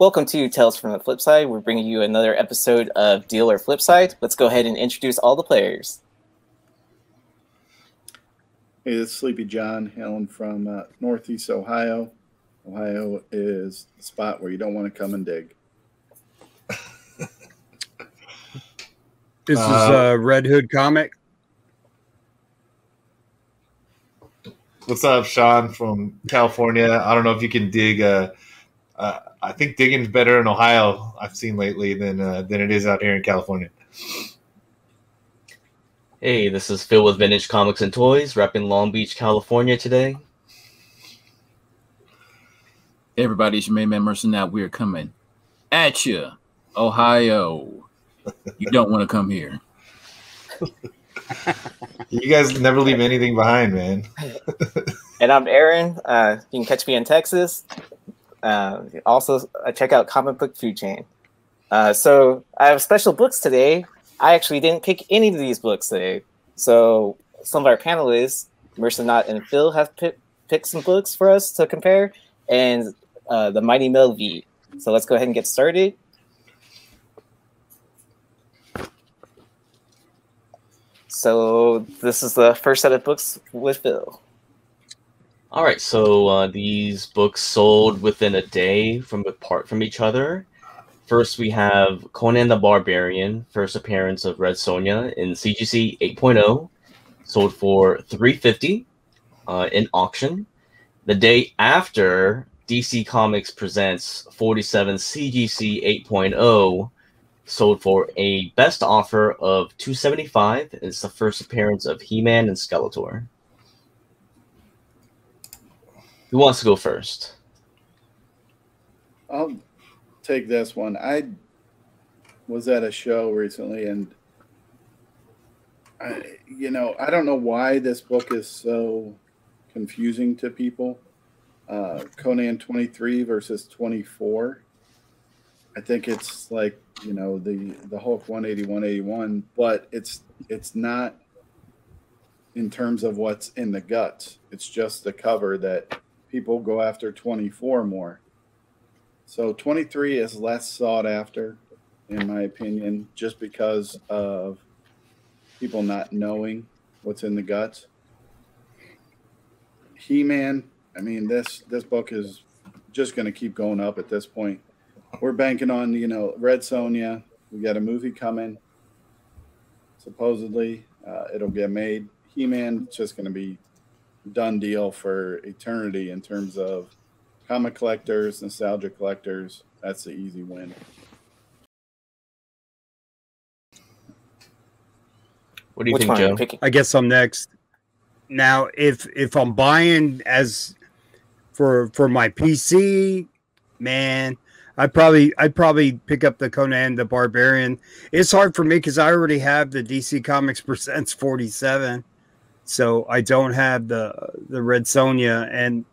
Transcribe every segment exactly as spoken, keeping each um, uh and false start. Welcome to Tales from the Flipside. We're bringing you another episode of Deal or Flipside. Let's go ahead and introduce all the players. Hey, this is Sleepy John, hailing from uh, Northeast Ohio. Ohio is the spot where you don't want to come and dig. This uh, is uh, Red Hood Comic. What's up, Sean from California? I don't know if you can dig. Uh, uh, I think digging's better in Ohio, I've seen lately, than uh, than it is out here in California. Hey, this is Phil with Vintage Comics and Toys, repping Long Beach, California today. Hey, everybody, it's your main man, Mercenaut. We're coming at you, Ohio. You don't want to come here. You guys never leave anything behind, man. And I'm Aaron. Uh, you can catch me in Texas. Uh, also, uh, check out Comic Book Food Chain. Uh, so I have special books today. I actually didn't pick any of these books today. So some of our panelists, Mercenaut and Phil, have p picked some books for us to compare, and uh, the Mighty Mel V. So let's go ahead and get started. So this is the first set of books with Phil. All right, so uh, these books sold within a day from apart from each other. First, we have Conan the Barbarian, first appearance of Red Sonja in C G C eight point oh, sold for three fifty uh, in auction. The day after, D C Comics Presents forty-seven C G C eight point oh, sold for a best offer of two seventy-five. It's the first appearance of He-Man and Skeletor. Who wants to go first? I'll take this one. I was at a show recently, and I, you know, I don't know why this book is so confusing to people. Uh, Conan twenty-three versus twenty-four. I think it's like, you know, the the Hulk one eighty-one eighty-one, but it's it's not in terms of what's in the guts. It's just the cover that people go after twenty-four more. So twenty-three is less sought after, in my opinion, just because of people not knowing what's in the guts. He-Man, I mean, this this book is just going to keep going up at this point. We're banking on, you know, Red Sonja. We got a movie coming. Supposedly, uh, it'll get made. He-Man, just going to be done deal for eternity in terms of comic collectors, nostalgia collectors. That's the easy win. What do you Which think, Joe? Picking? I guess I'm next. Now, if if I'm buying as for for my P C, man, I probably I'd probably pick up the Conan the Barbarian. It's hard for me because I already have the D C Comics Presents forty-seven, so I don't have the the Red Sonja. And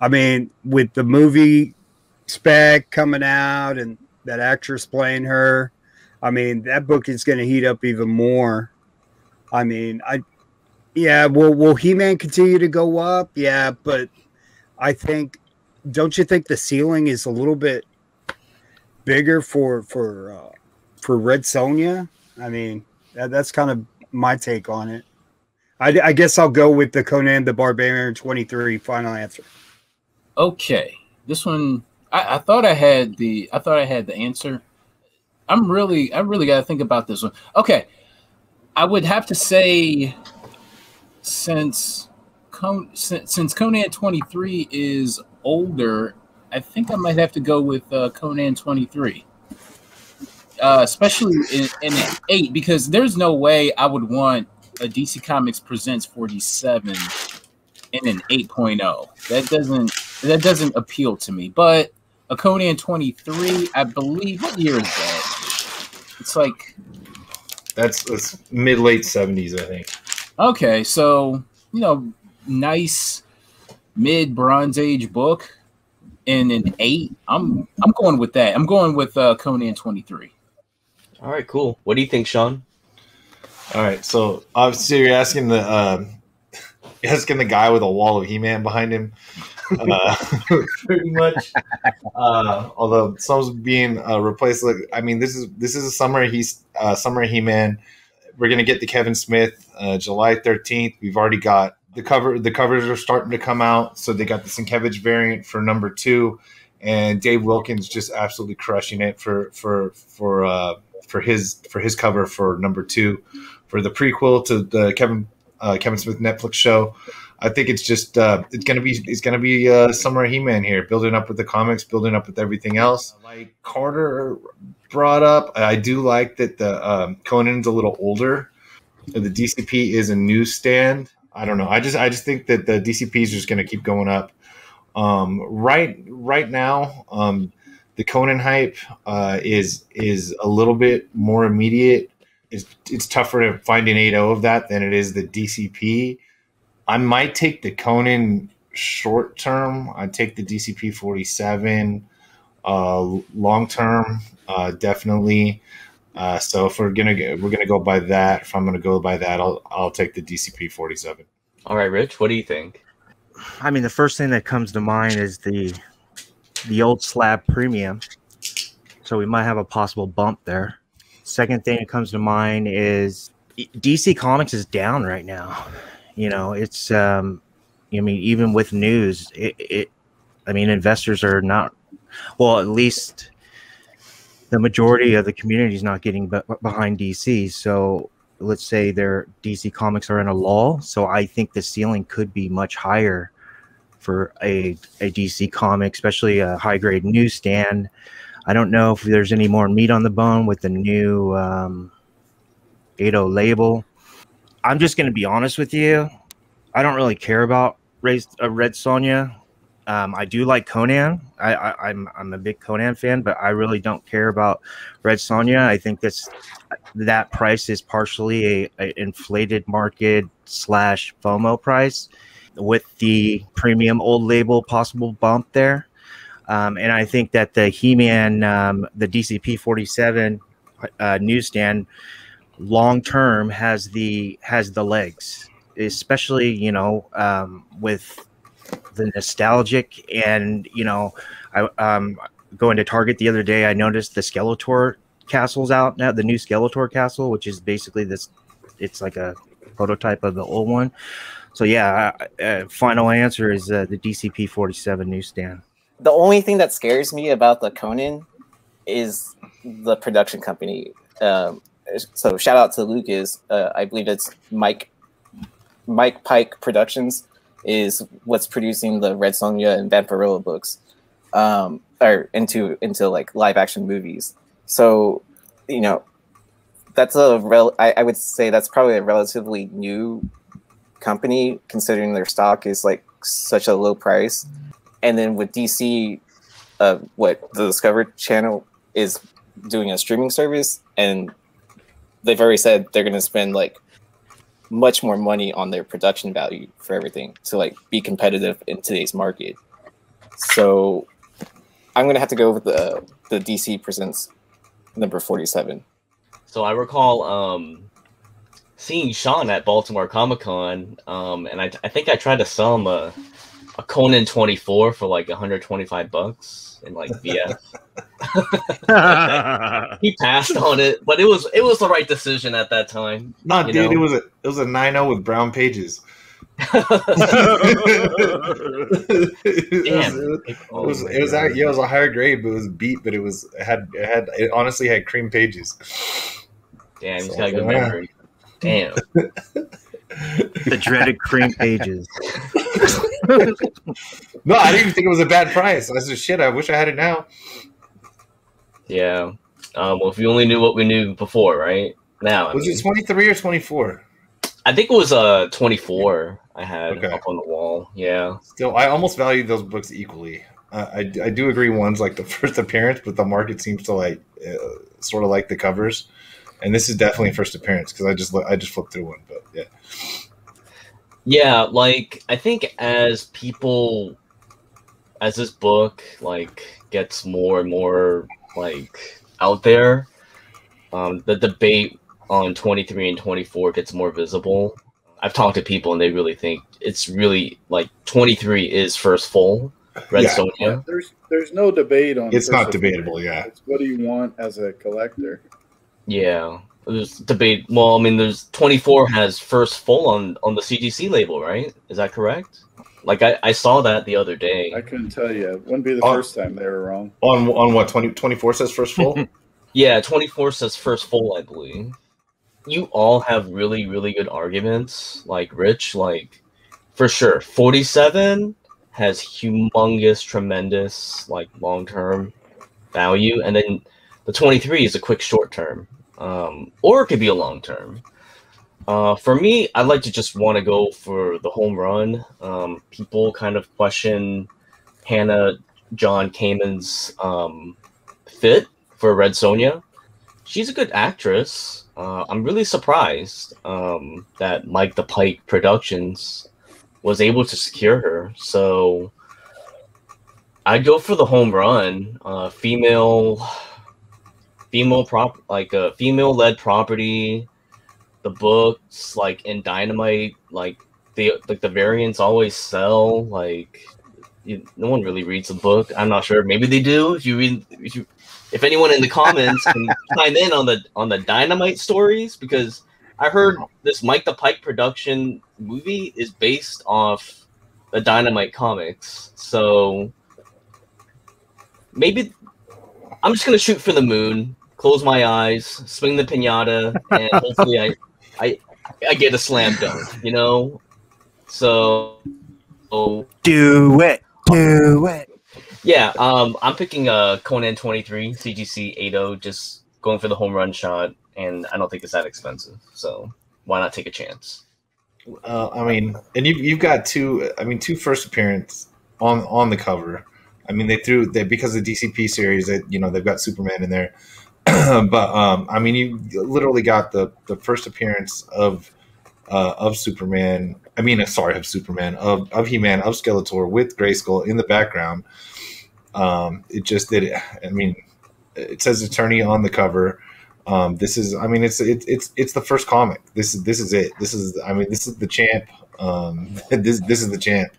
I mean, with the movie spec coming out and that actress playing her, I mean, that book is going to heat up even more. I mean, I, yeah, will, will He-Man continue to go up? Yeah, but I think, don't you think the ceiling is a little bit bigger for for uh, for Red Sonja? I mean, that, that's kind of my take on it. I, I guess I'll go with the Conan the Barbarian twenty-three final answer. Okay, this one I, I thought I had the I thought I had the answer. I'm really I really got to think about this one. Okay, I would have to say since Con, since, since Conan twenty-three is older, I think I might have to go with uh, Conan twenty-three, uh, especially in, in eight, because there's no way I would want a D C Comics Presents forty-seven in an eight point oh. That doesn't. That doesn't appeal to me, but a Conan twenty-three, I believe. What year is that? It's like that's, that's mid late seventies, I think. Okay, so you know, nice mid Bronze Age book in an eight. I'm I'm going with that. I'm going with uh, Conan twenty-three. All right, cool. What do you think, Sean? All right, so obviously you're asking the uh, asking the guy with a wall of He-Man behind him. uh, pretty much. Uh, although some's being uh, replaced. Like, I mean, this is this is a summer. He's uh, summer He-Man. We're gonna get the Kevin Smith uh, July thirteenth. We've already got the cover. The covers are starting to come out. So they got the Sienkiewicz variant for number two, and Dave Wilkins just absolutely crushing it for for for uh, for his for his cover for number two, for the prequel to the Kevin uh, Kevin Smith Netflix show. I think it's just uh, it's gonna be it's gonna be uh, summer He-Man here, building up with the comics, building up with everything else. Like Carter brought up, I do like that the um, Conan's a little older. The D C P is a newsstand. I don't know. I just I just think that the D C P is just gonna keep going up. Um, right right now, um, the Conan hype uh, is is a little bit more immediate. It's it's tougher to find an eight oh of that than it is the D C P. I might take the Conan short term. I'd take the D C P forty-seven uh, long term, uh, definitely. Uh, so if we're gonna go, we're gonna go by that. If I'm gonna go by that, I'll I'll take the D C P forty-seven. All right, Rich, what do you think? I mean, the first thing that comes to mind is the the old slab premium. So we might have a possible bump there. Second thing that comes to mind is D C Comics is down right now. You know, it's, um, I mean, even with news, it, it, I mean, investors are not, well, at least the majority of the community is not getting be behind D C. So let's say their D C Comics are in a lull. So I think the ceiling could be much higher for a, a D C comic, especially a high grade newsstand. I don't know if there's any more meat on the bone with the new um, eight oh label. I'm just going to be honest with you. I don't really care about Red Sonja. Um, I do like Conan. I, I, I'm I'm a big Conan fan, but I really don't care about Red Sonja. I think that's, that price is partially a, a inflated market slash FOMO price with the premium old label possible bump there. Um, and I think that the He-Man, um, the D C P forty-seven uh, newsstand, long term has the has the legs, especially, you know, um with the nostalgic. And, you know, I um going to Target the other day, I noticed the Skeletor castle's out now, the new Skeletor castle, which is basically this, it's like a prototype of the old one. So yeah, uh, final answer is uh, the D C P forty-seven newsstand. The only thing that scares me about the Conan is the production company. um So shout out to Lucas. Uh, I believe it's Mike Mike Pike Productions is what's producing the Red Sonja and Vampirella books, um, or into into like live action movies. So, you know, that's a rel I, I would say that's probably a relatively new company, considering their stock is like such a low price. And then with D C, uh, what the Discovery Channel is doing a streaming service, and they've already said they're going to spend like much more money on their production value for everything to like be competitive in today's market. So I'm going to have to go with the the D C Presents number forty-seven. So I recall um, seeing Sean at Baltimore Comic Con, um, and I, I think I tried to sell him a, a Conan twenty-four for like one hundred twenty-five bucks in like V F. He passed on it, but it was it was the right decision at that time. No, dude, know? it was a it was a nine oh with brown pages. Damn, it was it was, yeah, it was a higher grade, but it was beat. But it was it had it had it honestly had cream pages. Damn, he's so, got a good yeah. memory. Damn, the dreaded cream pages. No, I didn't even think it was a bad price. I said, shit, I wish I had it now. Yeah. Um, well, if you only knew what we knew before, right? Now, I was mean, it twenty-three or twenty-four? I think it was uh twenty-four. I had okay. up on the wall. Yeah. Still, I almost value those books equally. Uh, I I do agree. One's like the first appearance, but the market seems to like uh, sort of like the covers, and this is definitely first appearance because I just I just flipped through one, but yeah. Yeah, like I think as people, as this book like gets more and more like out there, um the debate on twenty-three and twenty-four gets more visible. I've talked to people and they really think it's really like twenty-three is first full Red yeah. Sonja. There's there's no debate on. It's not debatable. Yeah. It's what do you want as a collector? Yeah. There's debate. Well, I mean, there's twenty-four has first full on on the C G C label, right? Is that correct? Like I, I saw that the other day. I couldn't tell you. It wouldn't be the on, first time they were wrong. On on what twenty, twenty-four says first full? Yeah, twenty-four says first full, I believe. You all have really really good arguments, like Rich, like for sure. forty-seven has humongous, tremendous, like long term value, and then the twenty-three is a quick short term. Um, or it could be a long term. Uh, for me, I'd like to just want to go for the home run. Um, people kind of question Hannah John Kamen's um, fit for Red Sonja. She's a good actress. Uh, I'm really surprised um, that Mike the Pike Productions was able to secure her. So I'd go for the home run. Uh, female... Female prop, like a female-led property, the books, like in Dynamite, like the like the variants always sell. Like you, no one really reads the book. I'm not sure. Maybe they do. If you read, if you, if anyone in the comments can chime in on the on the Dynamite stories, because I heard this Mike the Pike production movie is based off the Dynamite comics. So maybe I'm just gonna shoot for the moon. Close my eyes, swing the pinata, and hopefully I, I, I get a slam dunk. You know, so oh, do it, do it. Yeah, um, I'm picking a Conan twenty-three C G C eighty, just going for the home run shot, and I don't think it's that expensive, so why not take a chance? Uh, I mean, and you you've got two. I mean, two first appearance on on the cover. I mean, they threw they because of the D C P series that you know they've got Superman in there. But um, I mean, you literally got the, the first appearance of uh, of Superman. I mean, sorry, of Superman, of of He-Man, of Skeletor with Grayskull in the background. Um, it just did. I mean, it says Attorney on the cover. Um, this is. I mean, it's it's it's it's the first comic. This is this is it. This is. I mean, this is the champ. Um, this this is the champ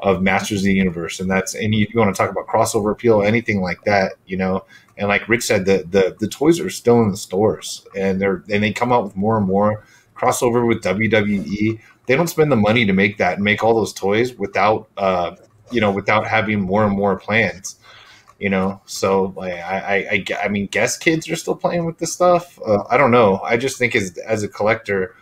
of Masters of the Universe, and that's and you, you want to talk about crossover appeal, anything like that, you know. And like Rich said, the, the the toys are still in the stores, and they're and they come out with more and more crossover with W W E. They don't spend the money to make that and make all those toys without uh you know without having more and more plans, you know. So like, I I I mean, guess kids are still playing with this stuff. Uh, I don't know. I just think as as a collector,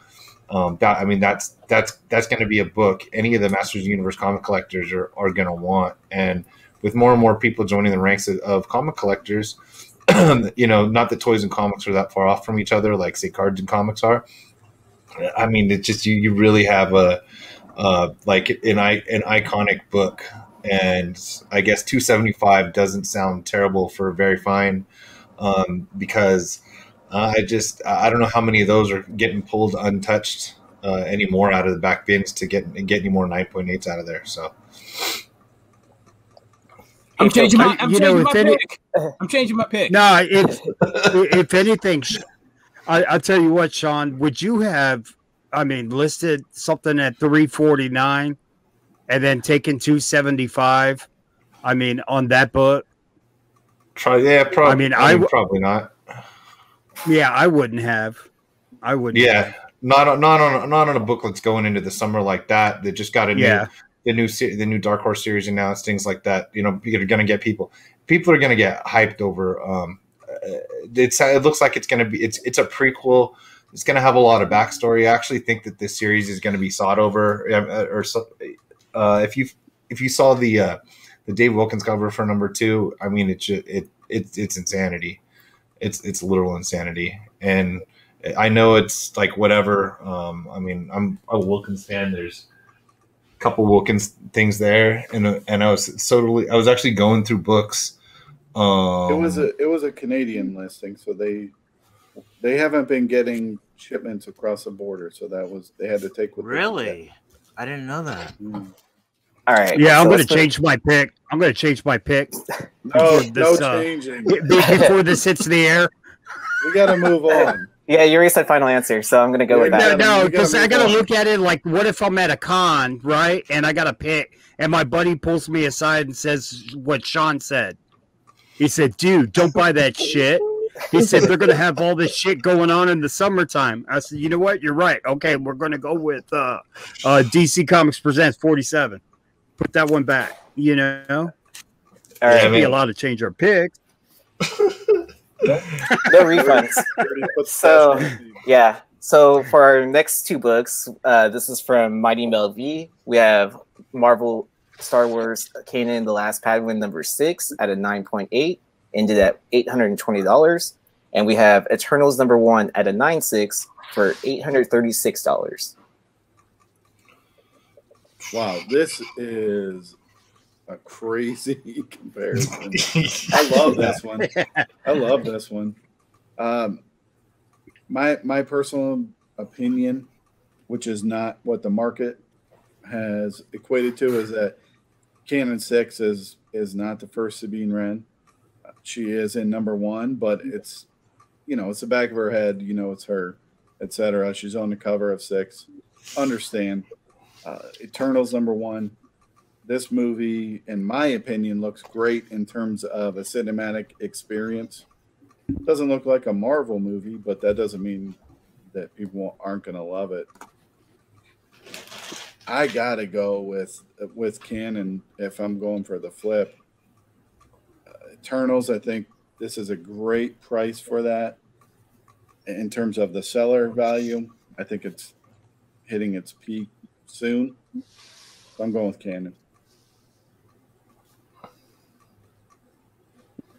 um, that I mean that's that's that's going to be a book any of the Masters of the Universe comic collectors are are going to want. And with more and more people joining the ranks of, of comic collectors, you know, not that toys and comics are that far off from each other, like say cards and comics are. I mean, it's just you, you really have a uh, like an an iconic book, and I guess two seventy-five doesn't sound terrible for Very Fine, um, because uh, I just I don't know how many of those are getting pulled untouched uh, anymore out of the back bins to get and get any more nine point eights out of there. So. I'm changing my, I'm changing know, my any, pick. I'm changing my pick. No, if, if anything, I, I'll tell you what, Sean, would you have, I mean, listed something at three forty-nine and then taken two seventy-five? I mean, on that book? Try, yeah, probably. I mean, I mean, I probably not. Yeah, I wouldn't have. I wouldn't. Yeah, have. not on, not on, not on a book that's going into the summer like that. They just got a new. Yeah. The new the new Dark Horse series announced, things like that. You know, you're going to get people. People are going to get hyped over. Um, it's it looks like it's going to be it's it's a prequel. It's going to have a lot of backstory. I actually think that this series is going to be sought over. Or uh, if you if you saw the uh, the Dave Wilkins cover for number two, I mean, it's it it's it's insanity. It's it's literal insanity. And I know it's like whatever. Um, I mean, I'm a Wilkins fan. There's couple Wilkins things there, and and I was totally I was actually going through books. Um, it was a it was a Canadian listing, so they they haven't been getting shipments across the border, so that was they had to take with really. I didn't know that. Mm. All right, yeah, so I'm going to change my pick. I'm going to change my pick. No, this, no uh, changing before this hits the air. We got to move on. Yeah, you already said final answer, so I'm going to go yeah, with that. No, because I got to look at it like, what if I'm at a con, right, and I got to pick, and my buddy pulls me aside and says what Sean said. He said, dude, don't buy that shit. He said, they're going to have all this shit going on in the summertime. I said, you know what? You're right. Okay, we're going to go with uh, uh, D C Comics Presents forty-seven. Put that one back, you know? All right, should be allowed to change our picks. No refunds. So yeah, so for our next two books, uh this is from Mighty Mel V. We have Marvel Star Wars: Kanan, The Last Padawan, number six at a nine point eight, ended at eight hundred twenty dollars, and we have Eternals number one at a nine point six for eight hundred thirty-six dollars. Wow, this is a crazy comparison. I love this one. I love this one. Um, my my personal opinion, which is not what the market has equated to, is that Canon Six is is not the first Sabine Wren. She is in number one, but it's, you know, it's the back of her head. You know, it's her, et cetera. She's on the cover of Six. Understand? Uh, Eternals number one. This movie, in my opinion, looks great in terms of a cinematic experience. Doesn't look like a Marvel movie, but that doesn't mean that people aren't going to love it. I got to go with with Kanan if I'm going for the flip. Uh, Eternals, I think this is a great price for that. In terms of the seller value, I think it's hitting its peak soon. So I'm going with Kanan.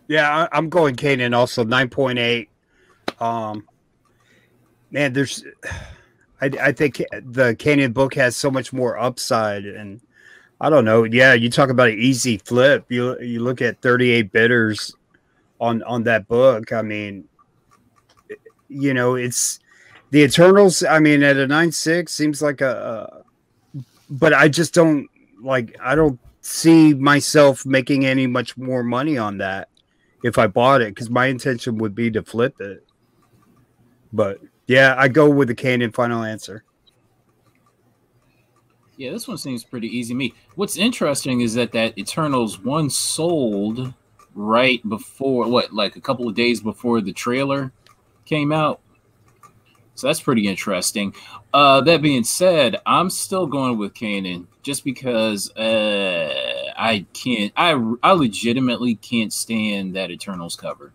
Yeah, I'm going Kanan also, nine point eight. Um, man, there's, I, I think the Kanan book has so much more upside, and I don't know. Yeah, you talk about an easy flip. You you look at thirty-eight bidders on on that book. I mean, you know, it's the Eternals. I mean, at a nine point six seems like a, a, but I just don't like. I don't see myself making any much more money on that. If I bought it, because my intention would be to flip it. But yeah, I go with the Kanan final answer. Yeah, this one seems pretty easy to me. What's interesting is that that Eternals one sold right before, what, like a couple of days before the trailer came out. So that's pretty interesting. Uh, that being said, I'm still going with Kanan just because uh, I can't. I I legitimately can't stand that Eternals cover.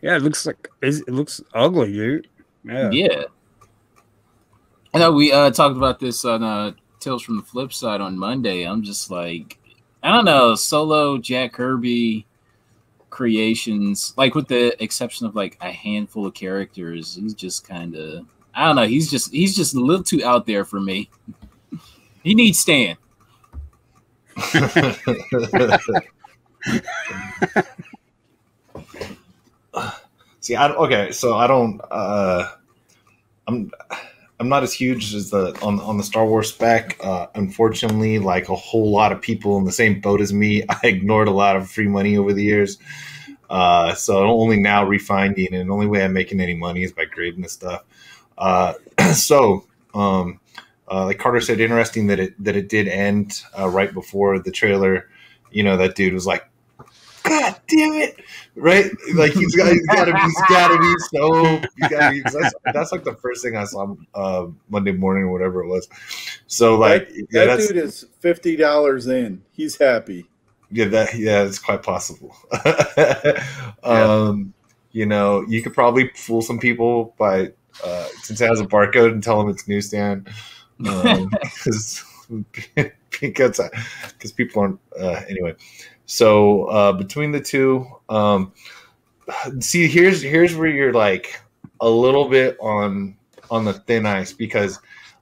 Yeah, it looks like it looks ugly, dude. Yeah. Yeah. I know we uh, talked about this on uh, Tales from the Flip Side on Monday. I'm just like, I don't know, Solo Jack Kirby creations, like with the exception of like a handful of characters, he's just kind of, I don't know, he's just he's just a little too out there for me. He needs Stan. See, I okay, so I don't, uh, I'm I'm not as huge as the on on the Star Wars spec. Uh, unfortunately, like a whole lot of people in the same boat as me, I ignored a lot of free money over the years. Uh, so I'm only now refinding, and the only way I'm making any money is by grading this stuff. Uh, so, um, uh, like Carter said, interesting that it that it did end uh, right before the trailer. You know, that dude was like, God damn it! Right? Like he's got, he's got to be, he's got to be so. He's gotta be, that's, that's like the first thing I saw uh, Monday morning or whatever it was. So like that, yeah, that dude is fifty dollars in. He's happy. Yeah, that yeah, it's quite possible. Yeah. Um, you know, you could probably fool some people by uh, since it has a barcode and tell them it's newsstand. Um, because because people aren't uh, anyway. So uh, between the two, um, see, here's here's where you're like a little bit on on the thin ice, because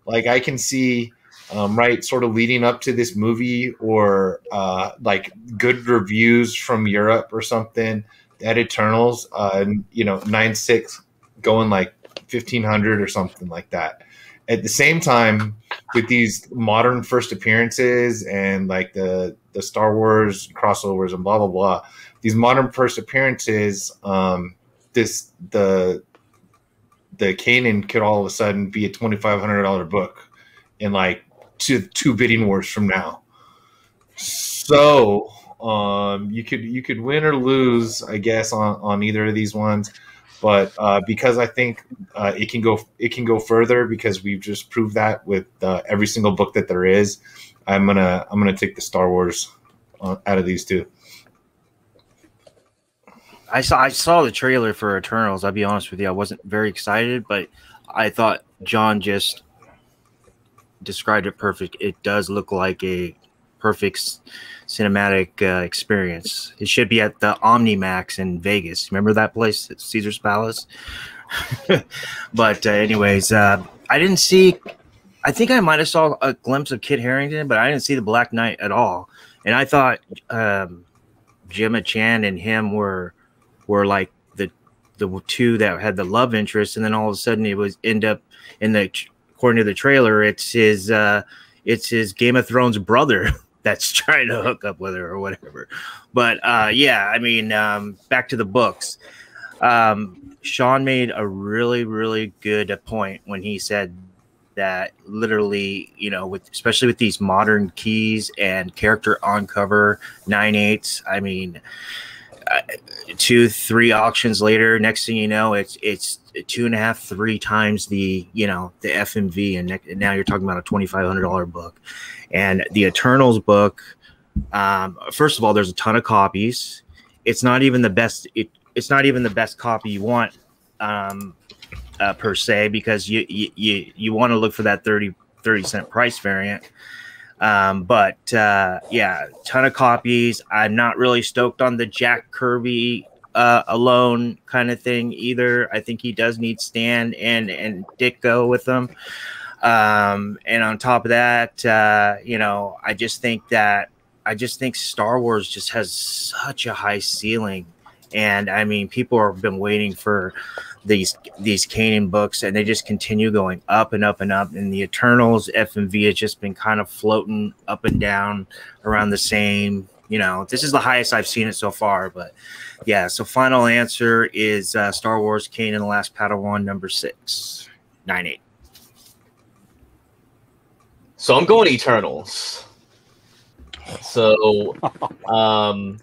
like I can see um, right sort of leading up to this movie or uh, like good reviews from Europe or something at Eternals, uh, you know, nine six going like fifteen hundred or something like that. At the same time, with these modern first appearances and like the the Star Wars crossovers and blah blah blah, these modern first appearances, um, this the the Kanan could all of a sudden be a twenty-five hundred dollar book in like two two bidding wars from now. So um, you could you could win or lose, I guess, on on either of these ones. But uh, because I think uh, it can go it can go further, because we've just proved that with uh, every single book that there is. I'm gonna I'm gonna take the Star Wars uh, out of these two. I saw I saw the trailer for Eternals. I'll be honest with you, I wasn't very excited, but I thought John just described it perfect. It does look like a perfect cinematic uh, experience. It should be at the Omnimax in Vegas. Remember that place at Caesar's Palace? But uh, anyways, uh, I didn't see, I think I might have saw a glimpse of Kit Harington, but I didn't see the Black Knight at all. And I thought um, Gemma Chan and him were were like the the two that had the love interest, and then all of a sudden it was end up in the, according to the trailer, it's his uh, it's his Game of Thrones brother that's trying to hook up with her or whatever. But uh, yeah, I mean, um, back to the books. Um, Sean made a really, really good point when he said that literally, you know, with especially with these modern keys and character on cover, nine eighths, I mean, uh, two, three auctions later, next thing you know, it's it's two and a half, three times the, you know, the F M V, and, and now you're talking about a twenty-five hundred dollar book. And the Eternals book, um, first of all, there's a ton of copies. It's not even the best. It, it's not even the best copy you want. Um, Uh, per se, because you you you, you want to look for that thirty cent price variant, um, but uh, yeah, ton of copies. I'm not really stoked on the Jack Kirby uh, alone kind of thing either. I think he does need Stan and and Ditko with him, um, and on top of that, uh, you know, I just think that I just think Star Wars just has such a high ceiling. And I mean, people have been waiting for these these Kanan books, and they just continue going up and up and up. And the Eternals F M V has just been kind of floating up and down around the same. You know, this is the highest I've seen it so far. But yeah, so final answer is uh, Star Wars: Kanan, The Last Padawan, number six, nine eight. So I'm going Eternals. So. Um,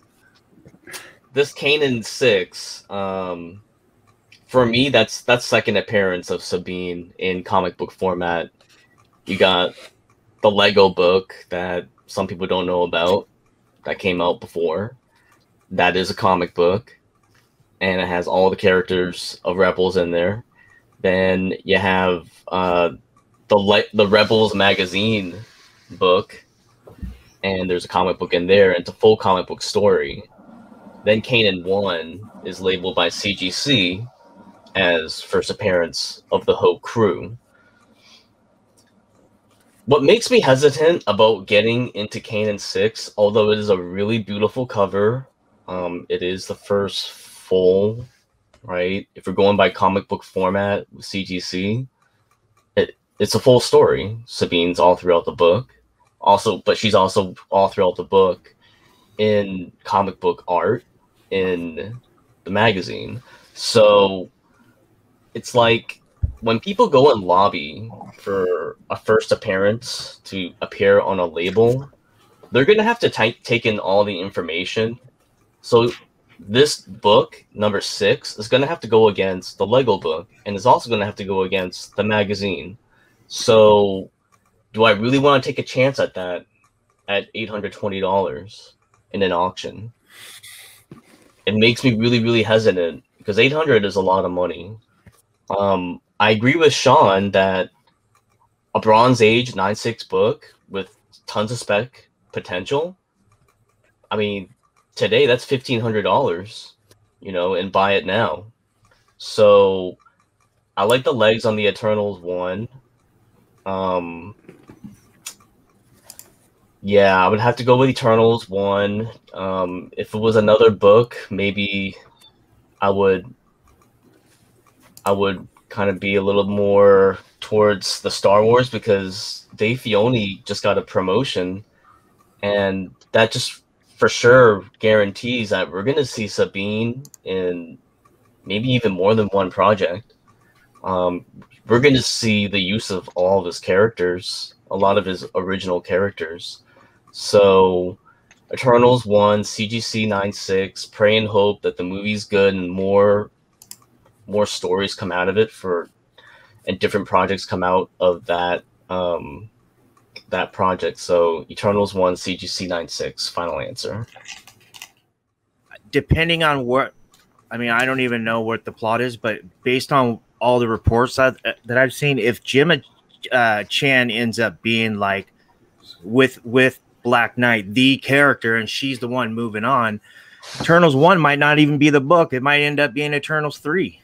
This Kanan six, um, for me, that's that's second appearance of Sabine in comic book format. You got the Lego book that some people don't know about that came out before. That is a comic book, and it has all the characters of Rebels in there. Then you have uh, the Le the Rebels magazine book, and there's a comic book in there. It's a full comic book story. Then Kanan one is labeled by C G C as first appearance of the whole crew. What makes me hesitant about getting into Kanan six, although it is a really beautiful cover, um, it is the first full, right? If we're going by comic book format with C G C, it, it's a full story. Sabine's all throughout the book. Also, but she's also all throughout the book in comic book art, in the magazine. So it's like when people go and lobby for a first appearance to appear on a label, they're going to have to take in all the information. So this book, number six, is going to have to go against the Lego book, and it's also going to have to go against the magazine. So do I really want to take a chance at that at eight hundred twenty dollars in an auction? It makes me really, really hesitant, because eight hundred is a lot of money. Um, I agree with Sean that a Bronze Age nine six book with tons of spec potential, I mean, today that's fifteen hundred dollars, you know, and buy it now. So I like the legs on the Eternals one. Um, Yeah, I would have to go with Eternals one. Um, if it was another book, maybe I would I would kind of be a little more towards the Star Wars, because Dave Filoni just got a promotion, and that just for sure guarantees that we're going to see Sabine in maybe even more than one project. Um, we're going to see the use of all of his characters, a lot of his original characters. So Eternals one, C G C nine six, pray and hope that the movie's good and more more stories come out of it for and different projects come out of that um, that project. So Eternals one, C G C nine six, final answer. Depending on what, I mean, I don't even know what the plot is, but based on all the reports that, that I've seen, if Jim uh, Chan ends up being like with with Black Knight, the character, and she's the one moving on, Eternals one might not even be the book. It might end up being Eternals three.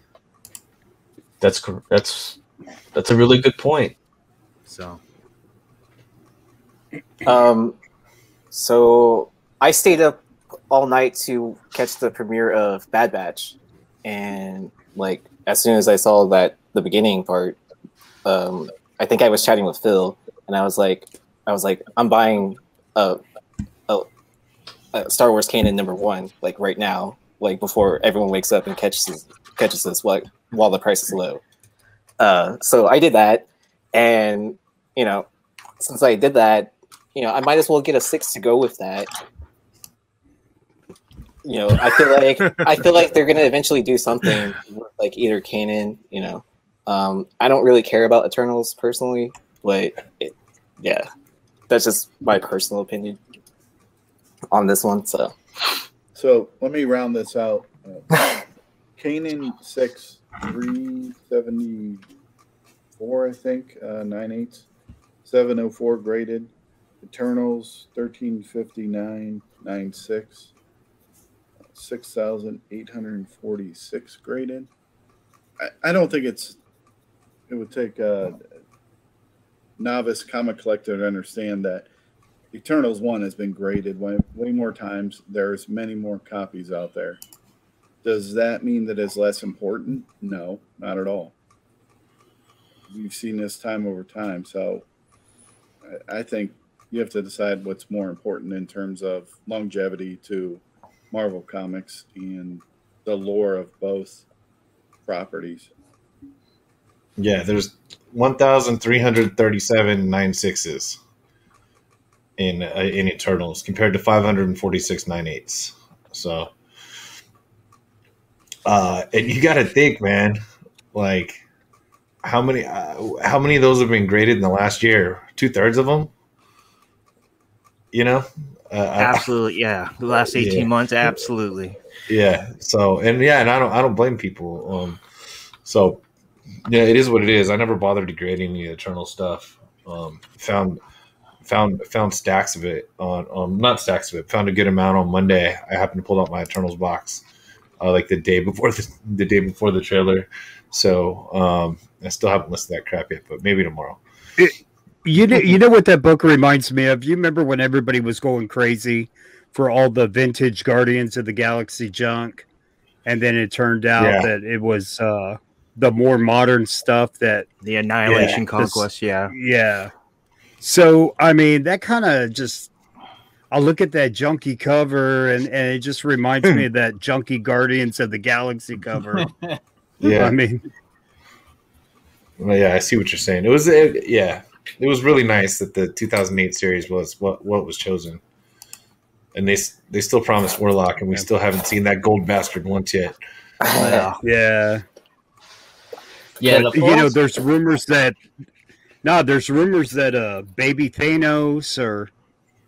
That's that's that's a really good point. So, um, so I stayed up all night to catch the premiere of Bad Batch, and like as soon as I saw that the beginning part, um, I think I was chatting with Phil, and I was like, I was like, I'm buying a, a, a Star Wars Kanan number one, like right now, like before everyone wakes up and catches catches this while while the price is low. Uh, so I did that, and you know, since I did that, you know, I might as well get a six to go with that. You know, I feel like I feel like they're gonna eventually do something with, like either Kanan. You know, um, I don't really care about Eternals personally, but it, yeah, that's just my personal opinion on this one. So, so let me round this out. Uh, Kanan six three seventy four, I think uh, nine eight seven oh four graded. Eternals thirteen fifty nine nine six. six thousand eight hundred forty-six graded. I, I don't think it's it would take a novice comic collector to understand that Eternals one has been graded way, way more times. There's many more copies out there. Does that mean that it's less important? No, not at all. We've seen this time over time. So I, I think you have to decide what's more important in terms of longevity to Marvel Comics and the lore of both properties. Yeah, there's one thousand three hundred thirty-seven nine sixes in uh, in Eternals compared to five hundred forty-six nine eights. So, uh, and you got to think, man, like how many uh, how many of those have been graded in the last year? Two thirds of them, you know. Uh, absolutely, yeah. The last eighteen yeah. months, absolutely. Yeah. So, and yeah, and I don't, I don't blame people. Um, so, yeah, it is what it is. I never bothered to grade any Eternal stuff. Um, found, found, found stacks of it on, um, not stacks of it. Found a good amount on Monday. I happened to pull out my Eternals box, uh, like the day before the, the day before the trailer. So, um, I still haven't listed that crap yet, but maybe tomorrow. It You know, you know what that book reminds me of? You remember when everybody was going crazy for all the vintage Guardians of the Galaxy junk, and then it turned out yeah. that it was uh, the more modern stuff that the Annihilation yeah, Conquest, this, yeah, yeah. So I mean, that kind of just I look at that junky cover, and and it just reminds me of that junky Guardians of the Galaxy cover. Yeah, I mean, well, yeah, I see what you're saying. It was, it, yeah. It was really nice that the two thousand eight series was what what was chosen, and they they still promised Warlock, and we still haven't seen that gold bastard once yet. Uh, yeah, yeah. But, you know, there's rumors that no, nah, there's rumors that uh, baby Thanos or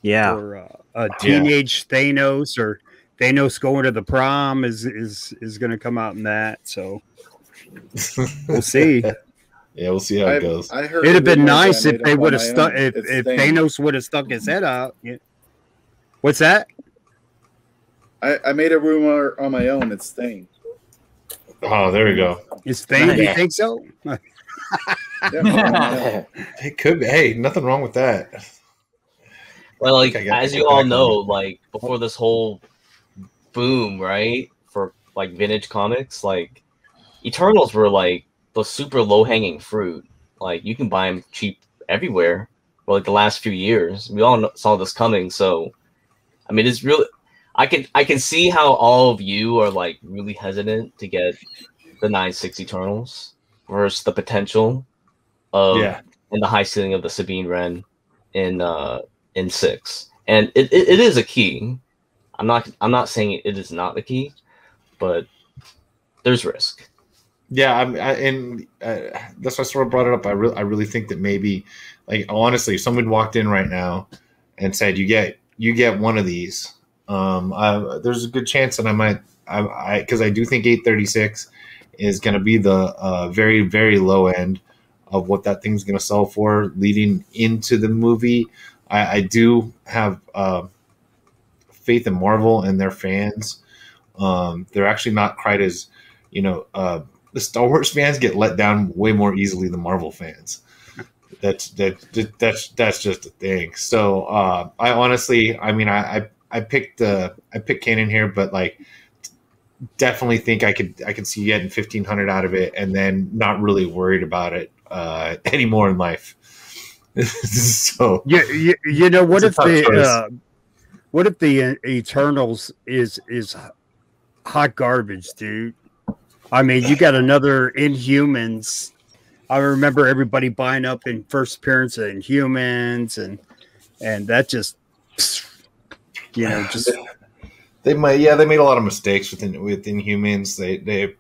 yeah, or uh, a teenage yeah. Thanos or Thanos going to the prom is is is going to come out in that. So we'll see. Yeah, we'll see how I've, it goes. I heard It'd have been nice if they would have stuck if, if Thanos would have stuck his head out. Yeah. What's that? I, I made a rumor on my own. It's Thane. Oh, there we go. It's Thane. You think so? Yeah, yeah. It could be. Hey, nothing wrong with that. Well, like as you all know, like before this whole boom, right, for like vintage comics, like Eternals were like the super low-hanging fruit. Like you can buy them cheap everywhere. Well, like the last few years, we all saw this coming. So, I mean, it's really I can I can see how all of you are like really hesitant to get the nine six Eternals versus the potential of yeah. and the high ceiling of the Sabine Wren in uh in six. And it, it, it is a key. I'm not I'm not saying it is not the key, but there's risk. Yeah, I'm, I, and uh, that's why I sort of brought it up. I really I really think that maybe, like honestly, if someone walked in right now and said you get you get one of these. Um, I, there's a good chance that I might, I, I cause I do think eight thirty-six is going to be the, uh, very, very low end of what that thing's going to sell for leading into the movie. I, I do have, uh, faith in Marvel and their fans. Um, they're actually not quite as, you know, uh, the Star Wars fans get let down way more easily than Marvel fans. That's, that, that that's, that's just a thing. So, uh, I honestly, I mean, I, I I picked uh, I picked Kanan here, but like definitely think I could I could see getting fifteen hundred out of it, and then not really worried about it uh, anymore in life. So yeah, you, you know what if the uh, what if the Eternals is is hot garbage, dude? I mean, you got another Inhumans. I remember everybody buying up in first appearance of Inhumans, and and that just. Pfft, you know, just they might, yeah, they made a lot of mistakes within within humans. They, they,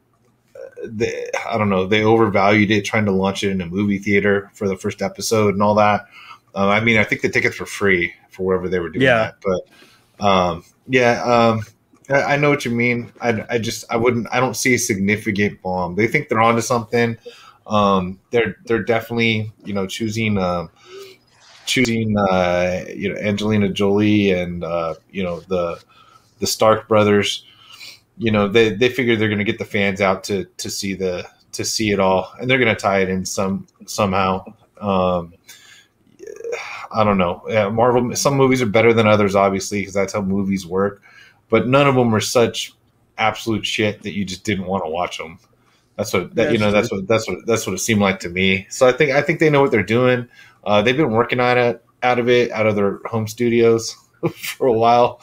they, I don't know, they overvalued it trying to launch it in a movie theater for the first episode and all that. Uh, I mean, I think the tickets were free for wherever they were doing yeah. that, but um, yeah, um, I, I know what you mean. I, I just, I wouldn't, I don't see a significant bomb. They think they're onto something. Um, they're, they're definitely, you know, choosing, um, uh, choosing uh you know Angelina Jolie and uh you know the the Stark brothers. You know, they they figure they're gonna get the fans out to to see the to see it all, and they're gonna tie it in some somehow. um I don't know. Yeah, Marvel, some movies are better than others, obviously, because that's how movies work, but none of them are such absolute shit that you just didn't want to watch them. That's what that, you know that's what that's what that's what it seemed like to me. So I think I think they know what they're doing. Uh, they've been working on it out of it out of their home studios for a while,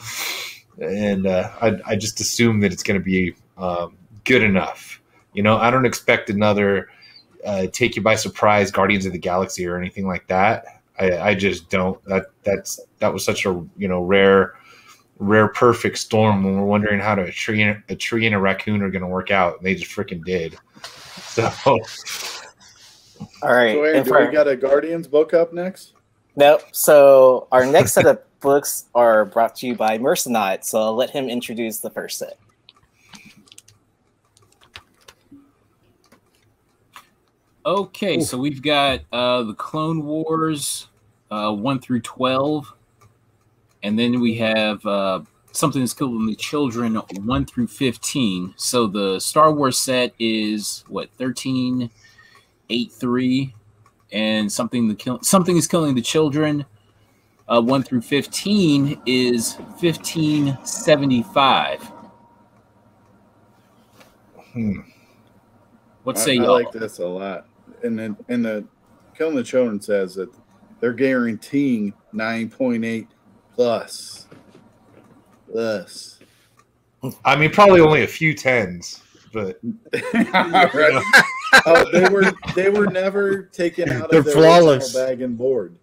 and uh, I, I just assume that it's going to be um, good enough. You know, I don't expect another uh, take you by surprise Guardians of the Galaxy or anything like that. I, I just don't. That that's that was such a you know rare, rare perfect storm when we're wondering how to a tree and a tree and a raccoon are going to work out, and they just freaking did. So. All right. So Aaron, do for, we got a Guardians book up next? Nope. So our next set of books are brought to you by Mercenaut. So I'll let him introduce the first set. Okay, Ooh. So we've got uh, the Clone Wars uh, one through twelve. And then we have uh, Something's Killing the Children one through fifteen. So the Star Wars set is, what, thirteen... Eight three, and something the kill something is killing the children. Uh, one through fifteen is fifteen seventy five. Hmm. What say y'all? I like this a lot. And then, and the Killing the Children says that they're guaranteeing nine point eight plus. Plus. I mean, probably only a few tens, but. Oh, they were they were never taken out They're of their flawless. original bag and board.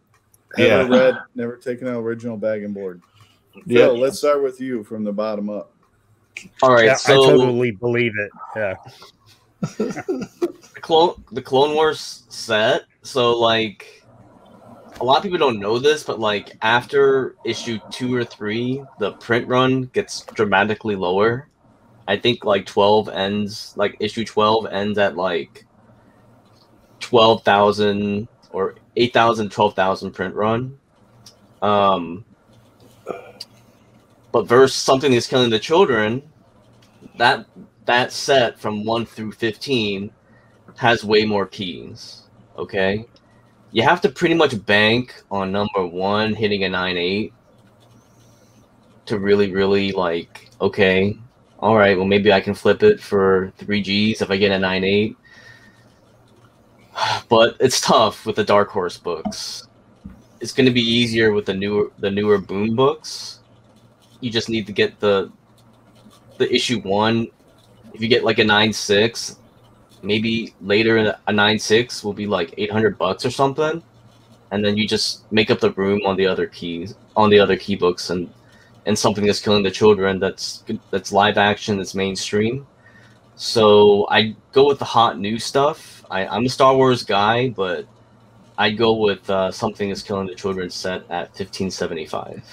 Never yeah, read, never taken out original bag and board. Yeah, so let's start with you from the bottom up. All right, yeah, so I totally believe it. Yeah, the Clone the Clone Wars set. So like, a lot of people don't know this, but like after issue two or three, the print run gets dramatically lower. I think like twelve ends, like issue twelve ends at like twelve thousand or eight thousand, twelve thousand print run. Um, but verse Something Is Killing the Children, that that set from one through fifteen has way more keys. Okay, you have to pretty much bank on number one hitting a nine eight to really, really like okay. All right, well, maybe I can flip it for three Gs if I get a nine eight. But it's tough with the Dark Horse books. It's going to be easier with the newer the newer Boom books. you just need to get the the issue one. If you get like a nine six, maybe later a nine six will be like eight hundred bucks or something, and then you just make up the room on the other keys on the other key books and and Something That's Killing the Children, that's that's live action, that's mainstream. So I go with the hot new stuff. I, I'm a Star Wars guy, but I go with uh, Something Is Killing the Children set at fifteen seventy-five.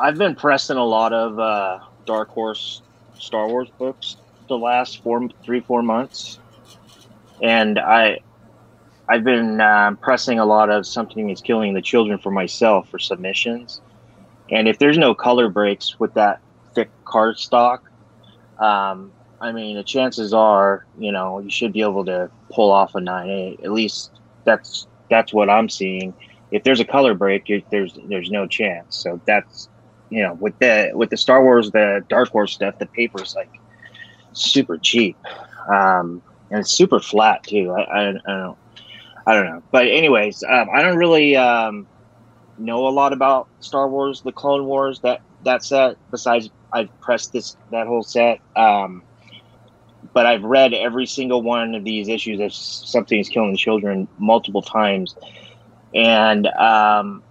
I've been pressing a lot of uh, Dark Horse Star Wars books the last four, three, four months, and I, I've been uh, pressing a lot of Something Is Killing the Children for myself for submissions. And if there's no color breaks with that thick cardstock, um, I mean, the chances are, you know, you should be able to pull off a nine eight. At least that's that's what I'm seeing. If there's a color break, it, there's there's no chance. So that's, you know, with the with the Star Wars, the Dark Horse stuff, the paper's like super cheap, um, and it's super flat too. I I, I don't know. I don't know. But anyways, um, I don't really um, know a lot about Star Wars, the Clone Wars, that that set. Besides, I've pressed this that whole set, um, but I've read every single one of these issues of Something's Killing Children multiple times, and um,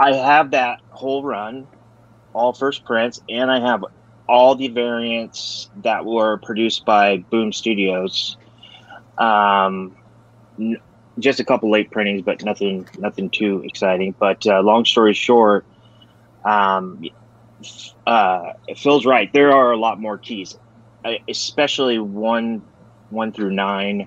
I have that whole run, all first prints, and I have all the variants that were produced by Boom Studios. Um, just a couple late printings, but nothing, nothing too exciting. But uh, long story short, um, uh, Phil's right. There are a lot more keys, especially one, one through nine.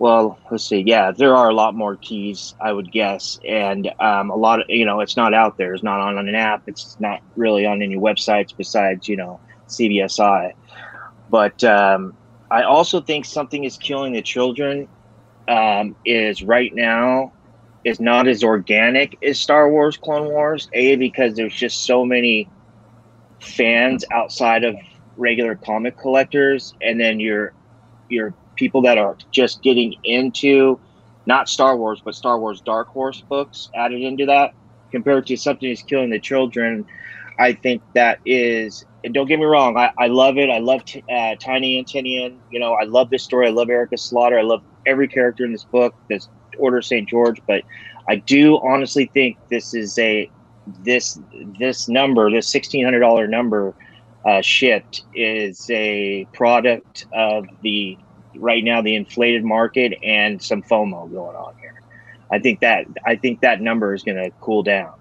Well, let's see. Yeah, there are a lot more keys, I would guess, and um, a lot of, you know, it's not out there. It's not on, on an app. It's not really on any websites besides, you know, C B S I. But um, I also think Something Is Killing the Children. Um, is right now is not as organic as Star Wars Clone Wars, A, because there's just so many fans outside of regular comic collectors, and then you're you're people that are just getting into not Star Wars but Star Wars Dark Horse books added into that, compared to Something Is Killing the Children. I think that is, and don't get me wrong, I, I love it. I love t uh, Tiny Antinien. You know, I love this story. I love Erica Slaughter. I love every character in this book, this Order of Saint George. But I do honestly think this is a, this, this number, this sixteen hundred dollar number uh, shipped is a product of the, right now, the inflated market and some FOMO going on here. I think that, I think that number is going to cool down.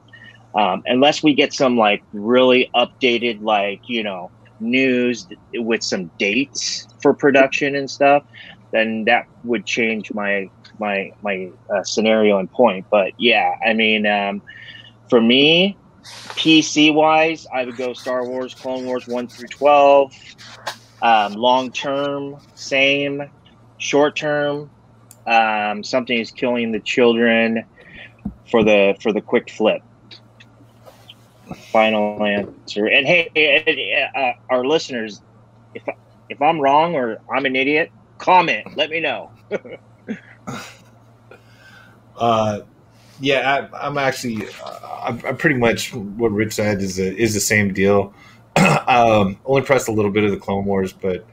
Um, unless we get some like really updated, like, you know, news with some dates for production and stuff, then that would change my my my uh, scenario and point. But yeah, I mean, um, for me, P C wise, I would go Star Wars Clone Wars one through twelve. Um, long term, same. Short term, um, Something Is Killing the Children for the for the quick flip. Final answer. And hey, uh, our listeners, if if I'm wrong or I'm an idiot, comment. Let me know. uh, yeah, I, I'm actually, uh, I'm pretty much what Rich said is a, is the same deal. um, only pressed a little bit of the Clone Wars, but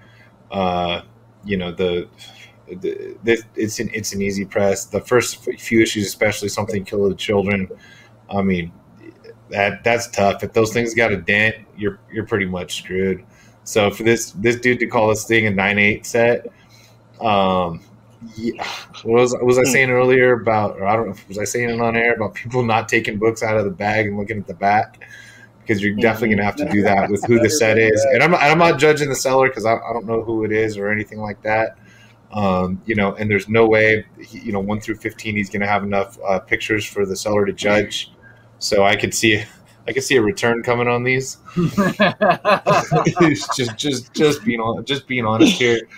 uh, you know, the, the, the it's an it's an easy press. The first few issues, especially Something Killing the Children. I mean. That that's tough. If those things got a dent, you're you're pretty much screwed. So for this this dude to call this thing a nine eight set, um, yeah. What was was I saying earlier about? Or I don't know. Was I saying it on air about people not taking books out of the bag and looking at the back? Because you're definitely gonna have to do that with who the set is. And I'm not, I'm not judging the seller because I, I don't know who it is or anything like that. Um, you know, and there's no way, you know, one through fifteen, he's gonna have enough uh, pictures for the seller to judge. So I could see, I could see a return coming on these. just, just, just being, on, just being honest here.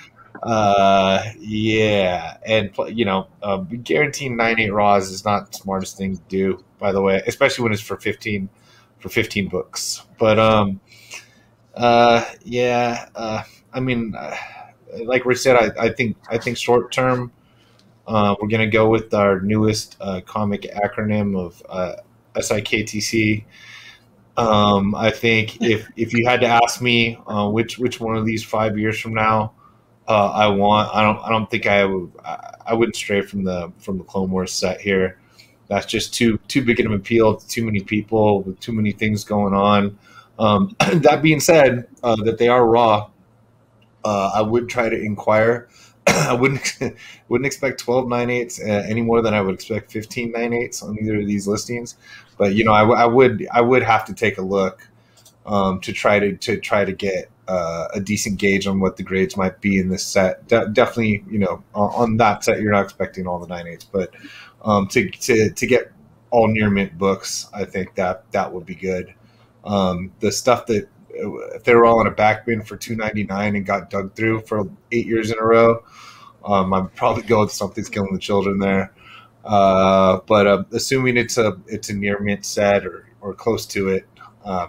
Uh, yeah, and you know, uh, guaranteeing nine eight raws is not the smartest thing to do, by the way, especially when it's for fifteen, for fifteen books. But um, uh, yeah, uh, I mean, uh, like Rich said, I, I think, I think short term. Uh, we're going to go with our newest uh, comic acronym of uh, S I K T C. Um, I think if if you had to ask me uh, which which one of these five years from now uh, I want, I don't I don't think I would I wouldn't stray from the from the Clone Wars set here. That's just too too big an appeal to too many people with too many things going on. Um, that being said, uh, that they are raw. Uh, I would try to inquire. I wouldn't wouldn't expect twelve nine eights any more than I would expect fifteen nine eights on either of these listings. But you know, I, I would I would have to take a look um, to try to to try to get uh, a decent gauge on what the grades might be in this set. De definitely, you know, on that set, you're not expecting all the nine eights, but um, to to to get all near mint books, I think that that would be good. Um, the stuff that if they were all in a back bin for two ninety-nine and got dug through for eight years in a row, um, I'd probably go with Something's Killing the Children there. Uh, but uh, assuming it's a it's a near mint set or or close to it, uh,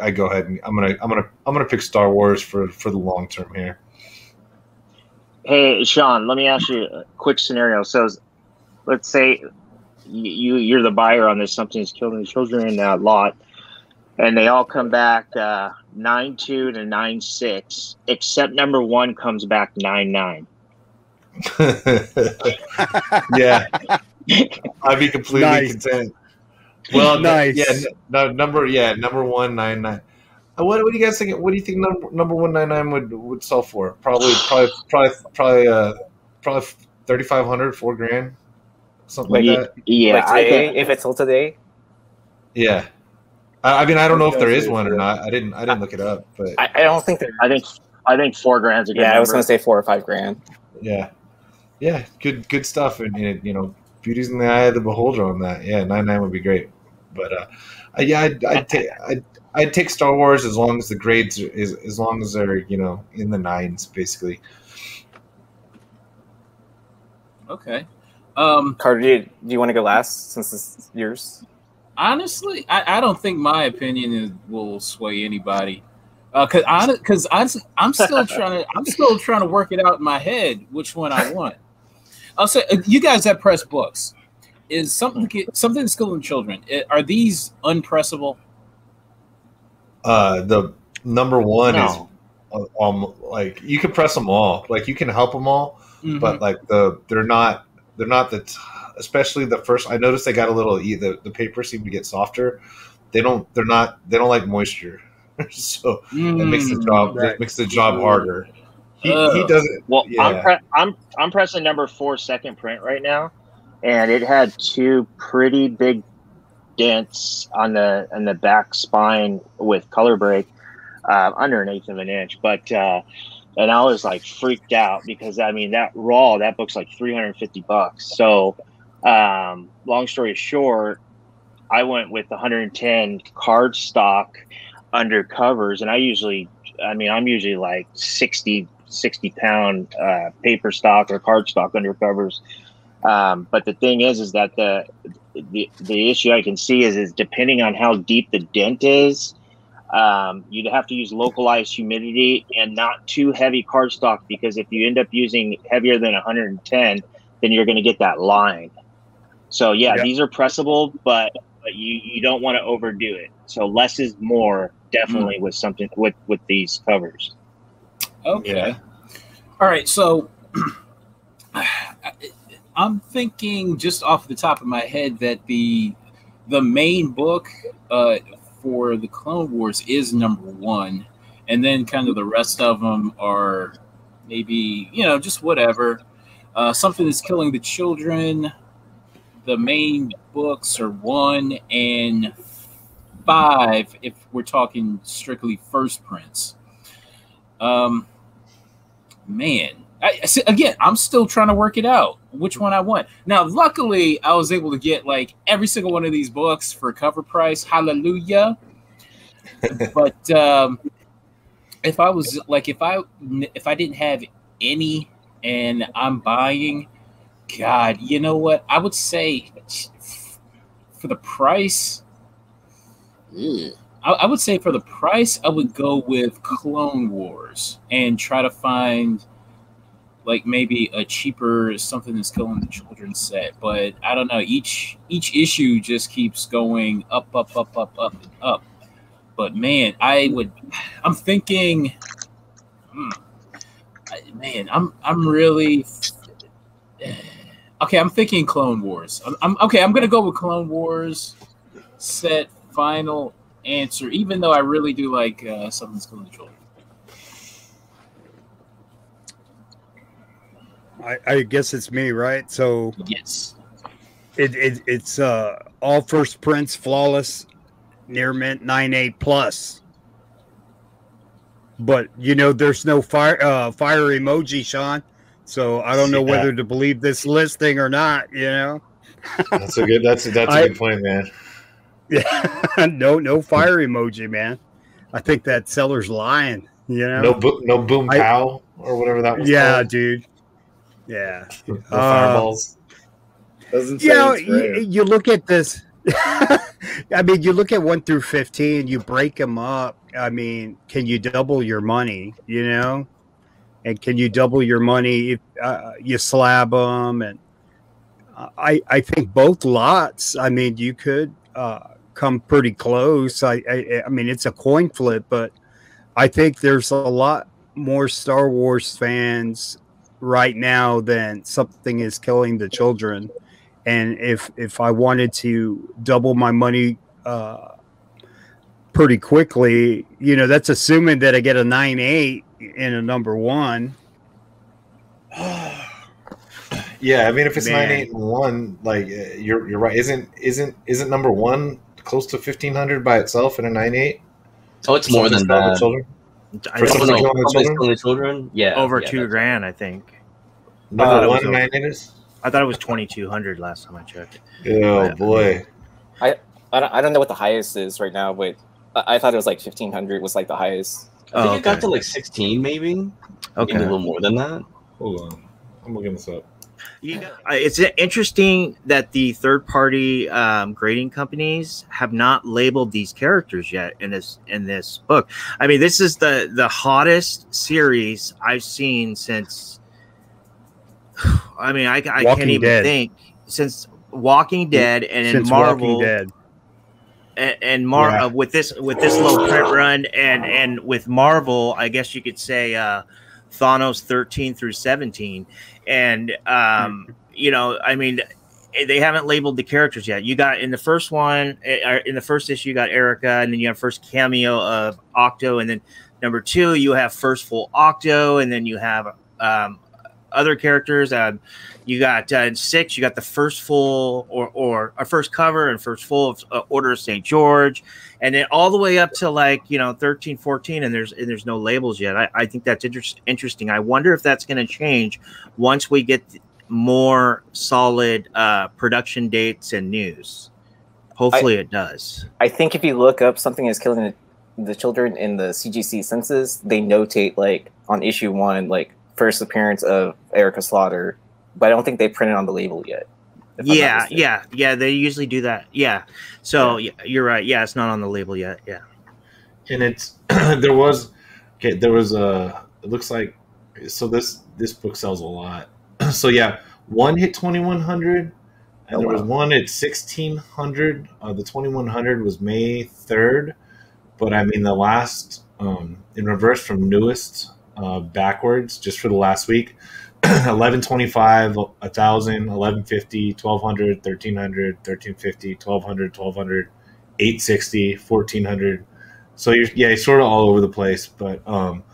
I go ahead and I'm gonna I'm gonna I'm gonna pick Star Wars for for the long term here. Hey Sean, let me ask you a quick scenario. So let's say you you're the buyer on this Something's Killing the Children in that lot. And they all come back uh, nine two to nine six, except number one comes back nine nine. Yeah, I'd be completely nice. Content. Well, nice. Yeah, no, number yeah, number one nine nine. What, what do you guys think? What do you think number number one nine nine would would sell for? Probably probably probably probably uh, probably thirty five hundred, four grand, something like yeah, that. Yeah, like today, I think, if it's sold today. Yeah. I mean, I don't know if there is one or not. I didn't. I didn't look it up. But I, I don't think there. I think. I think four grand's a good. Yeah, number. I was going to say four or five grand. Yeah, yeah, good, good stuff. And, and you know, beauty's in the eye of the beholder on that. Yeah, nine nine would be great. But uh, yeah, I'd, I'd take. I'd, I'd take Star Wars as long as the grades is as long as they're you know in the nines basically. Okay, um, Carter, do you, do you want to go last since this is yours? Honestly, I, I don't think my opinion is, will sway anybody, uh, cause I, cause honestly, I'm still trying to, I'm still trying to work it out in my head which one I want. I'll say, you guys that press books, is something something Killing Children? Are these unpressable? Uh, the number one no. is, um, like you can press them all, like you can help them all, mm-hmm. but like the they're not they're not the. T Especially the first, I noticed they got a little. The the paper seemed to get softer. They don't. They're not. They don't like moisture, so mm, it makes the job right. it makes the job harder. He, uh, he doesn't. Well, yeah. I'm pre I'm I'm pressing number four second print right now, and it had two pretty big dents on the on the back spine with color break, uh, under an eighth of an inch, but. Uh, And I was like freaked out because I mean that raw that book's like three hundred and fifty bucks. So, um, long story short, I went with one hundred and ten card stock under covers, and I usually, I mean, I'm usually like sixty, sixty pound uh, paper stock or card stock under covers. Um, but the thing is, is that the the the issue I can see is is depending on how deep the dent is. Um, you'd have to use localized humidity and not too heavy cardstock because if you end up using heavier than one hundred ten, then you're going to get that line. So yeah, yeah. These are pressable, but, but you you don't want to overdo it. So less is more, definitely mm. with something with with these covers. Okay, yeah. All right. So I'm thinking just off the top of my head that the the main book. Uh, for the Clone Wars is number one, and then kind of the rest of them are maybe, you know, just whatever. Uh, Something That's Killing the Children, the main books are one and five if we're talking strictly first prints. Um, man, I, again, I'm still trying to work it out, which one I want. Now, luckily, I was able to get like every single one of these books for cover price. Hallelujah. But um, if I was like, if I if I didn't have any and I'm buying, God, you know what? I would say for the price, I, I would say for the price, I would go with Clone Wars and try to find like maybe a cheaper Something That's Killing the Children set, but I don't know. Each each issue just keeps going up, up, up, up, up, and up. But man, I would. I'm thinking, hmm, man, I'm I'm really okay. I'm thinking Clone Wars. I'm, I'm okay. I'm gonna go with Clone Wars set final answer, even though I really do like uh, Something's Killing the Children. I, I guess it's me, right? So yes, it, it it's uh, all first prints, flawless, near mint, nine eight plus. But you know, there's no fire uh, fire emoji, Sean. So I don't know yeah. whether to believe this listing or not. You know, that's a good that's a, that's a I, good point, man. Yeah, no no fire emoji, man. I think that seller's lying. You know, no bo no boom I, pow or whatever that was. Yeah, called. dude. Yeah, the fireballs. Uh, Doesn't you know, you, you look at this. I mean, you look at one through fifteen. You break them up. I mean, can you double your money? You know, and can you double your money if uh, you slab them? And I, I think both lots. I mean, you could uh, come pretty close. I, I, I mean, it's a coin flip, but I think there's a lot more Star Wars fans right now than Something Is Killing the Children, and if if I wanted to double my money uh pretty quickly, you know, that's assuming that I get a nine eight in a number one. Yeah, I mean, if it's Man. nine eight and one, like you're you're right. Isn't isn't isn't number one close to fifteen hundred by itself in a nine eight? Oh, it's more than that. For Something Killing the Children? children, yeah, over yeah, two grand, I think. No, I, thought one I thought it was twenty-two hundred last time I checked. Oh but, boy, I I don't know what the highest is right now, but I thought it was like fifteen hundred was like the highest. I think oh, okay. it got to like sixteen, maybe. Okay, maybe a little more than that. Hold on, I'm looking this up. You know, it's interesting that the third-party um, grading companies have not labeled these characters yet in this in this book. I mean, this is the the hottest series I've seen since. I mean, I, I can't even Dead. think since Walking Dead and since in Marvel Dead. and, and Mar yeah. uh, with this with this low print run and and with Marvel, I guess you could say uh, Thanos thirteen through seventeen. And, um, you know, I mean, they haven't labeled the characters yet. You got in the first one, in the first issue, you got Erica, and then you have first cameo of Octo. And then number two, you have first full Octo. And then you have um, other characters. Um, you got uh, in six, you got the first full or, or a first cover and first full of uh, Order of Saint George. And then all the way up to like, you know, thirteen, fourteen, and there's and there's no labels yet. I, I think that's inter interesting. I wonder if that's going to change once we get more solid uh, production dates and news. Hopefully I, it does. I think if you look up Something Is Killing the, the Children in the C G C census, they notate like on issue one, like first appearance of Erica Slaughter, but I don't think they printed on the label yet. Yeah, yeah, yeah. They usually do that. Yeah. So yeah. Yeah, you're right. Yeah, it's not on the label yet. Yeah. And it's there was okay. There was a. It looks like so this this book sells a lot. So yeah, one hit twenty-one hundred, and oh, there wow. was one at sixteen hundred. Uh, the twenty-one hundred was May third, but I mean the last um, in reverse from newest uh, backwards, just for the last week. eleven twenty-five, one thousand, eleven fifty, twelve hundred, thirteen hundred, thirteen fifty, twelve hundred, twelve hundred, eight sixty, fourteen hundred. So you're, yeah, you're sort of all over the place. But um,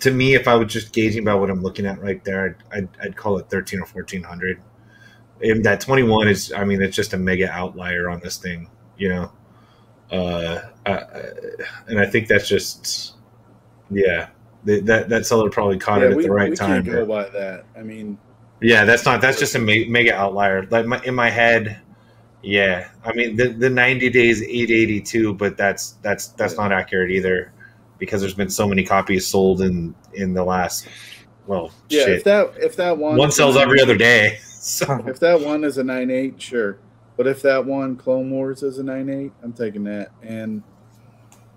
to me, if I was just gauging about what I'm looking at right there, I'd, I'd, I'd call it thirteen or fourteen hundred. And that twenty-one is, I mean, it's just a mega outlier on this thing, you know. Uh, I, I, and I think that's just, yeah. They, that that seller probably caught yeah, it at we, the right we time. Can't go by that. I mean, yeah, that's not that's just a mega outlier. Like my, in my head, yeah. I mean, the the ninety days eight eighty-two, but that's that's that's yeah. not accurate either, because there's been so many copies sold in in the last. Well, yeah. Shit. If that if that one one sells every other day. So if that one is a nine eight, sure. But if that one Clone Wars is a nine eight, I'm taking that. And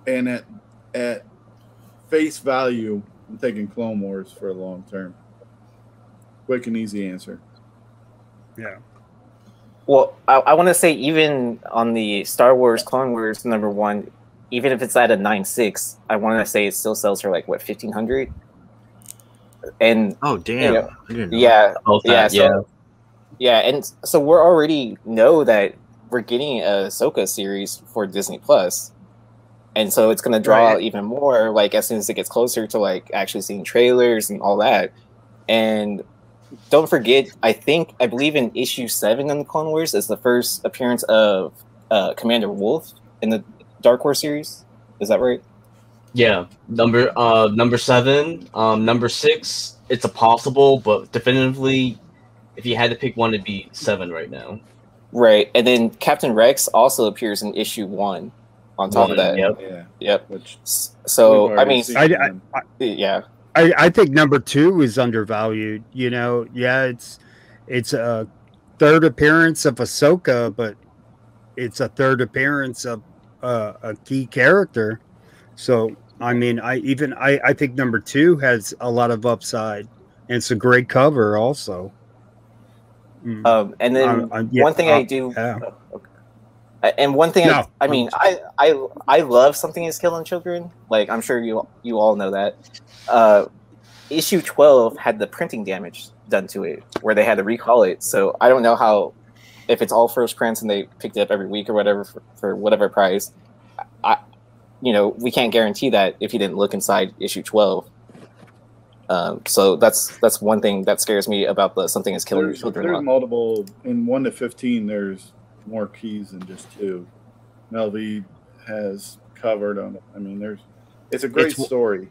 and at at. face value, I'm taking Clone Wars for a long term. quick and easy answer. Yeah. Well, I, I want to say even on the Star Wars Clone Wars number one, even if it's at a nine six, I want to say it still sells for like what fifteen hundred. And oh damn, you know, I didn't know yeah, that. yeah, so, yeah, yeah, and so we're already know that we're getting a Ahsoka series for Disney Plus, and so it's going to draw right. even more. Like as soon as it gets closer to like actually seeing trailers and all that, and don't forget, I think I believe in issue seven in the Clone Wars is the first appearance of uh, Commander Wolf in the Dark Horse series. Is that right? Yeah, number uh number seven, um number six. It's a possible, but definitively, if you had to pick one, it'd be seven right now. Right, and then Captain Rex also appears in issue one. On top one, of that, yep, yeah, yep. Which so I mean, I, I, I, yeah, I I think number two is undervalued. You know, yeah, it's it's a third appearance of Ahsoka, but it's a third appearance of uh, a key character. So I mean, I even I, I think number two has a lot of upside, and it's a great cover also. Mm. Um, and then I, I, yeah, one thing I, I do, yeah. okay. and one thing no. I, I mean, I I I love Something's Killing the Children. Like I'm sure you you all know that. Uh, issue twelve had the printing damage done to it, where they had to recall it. So I don't know how, if it's all first prints and they picked it up every week or whatever for, for whatever price. I. You know, we can't guarantee that if you didn't look inside issue twelve. Um, so that's that's one thing that scares me about the Something is Killing the Children. There's multiple in one to fifteen. There's more keys than just two. Mel V has covered on it. I mean, there's it's a great it's, story.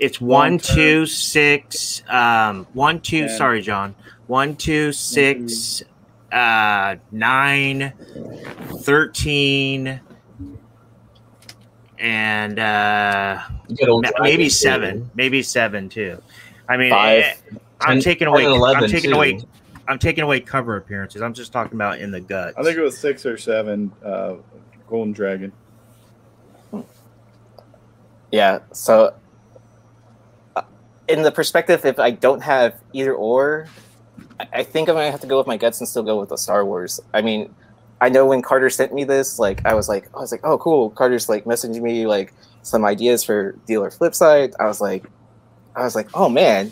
It's one, one two, six, um, one, two. Sorry, John. One, two, six, two. Uh, nine, thirteen. And uh, maybe seven, too. maybe seven too. I mean, Five, I'm ten, taking away, I'm taking too. away, I'm taking away cover appearances. I'm just talking about in the guts. I think it was six or seven. Uh, Golden Dragon. Yeah. So, uh, in the perspective, if I don't have either or, I, I think I'm gonna have to go with my guts and still go with the Star Wars. I mean. I know when Carter sent me this, like I was like, I was like, oh cool, Carter's like messaging me like some ideas for Dealer Flipside. I was like, I was like, oh man,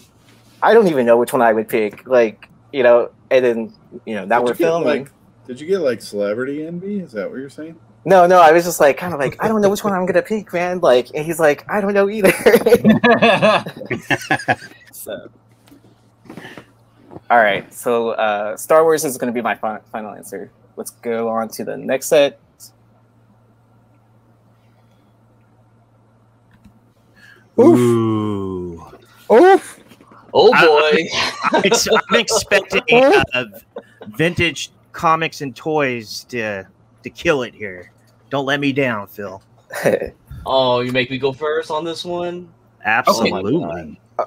I don't even know which one I would pick, like you know. And then you know now did we're filming. Like, did you get like celebrity envy? Is that what you're saying? No, no, I was just like kind of like I don't know which one I'm gonna pick, man. Like, and he's like, I don't know either. So, all right, so uh, Star Wars is gonna be my fi final answer. Let's go on to the next set. Oof. Ooh. Oof. Oh, boy. I'm, ex I'm expecting uh, Vintage Comics and Toys to, to kill it here. Don't let me down, Phil. Oh, you make me go first on this one? Absolutely. Okay.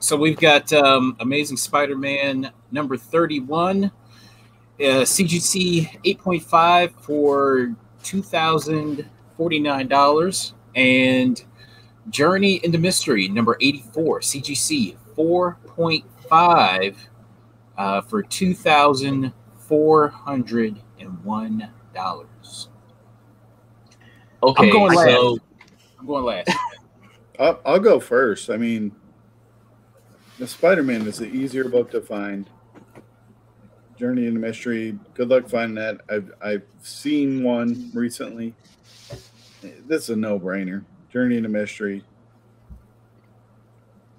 So we've got um, Amazing Spider-Man number thirty-one. Uh, C G C eight point five for two thousand forty-nine dollars, and Journey into Mystery number eighty-four C G C four point five uh, for two thousand four hundred one dollars. Okay, I'm going last. So I'm going last. I'll, I'll go first. I mean, the Spider-Man is the easier book to find. Journey into Mystery. Good luck finding that. I've I've seen one recently. This is a no-brainer. Journey into Mystery.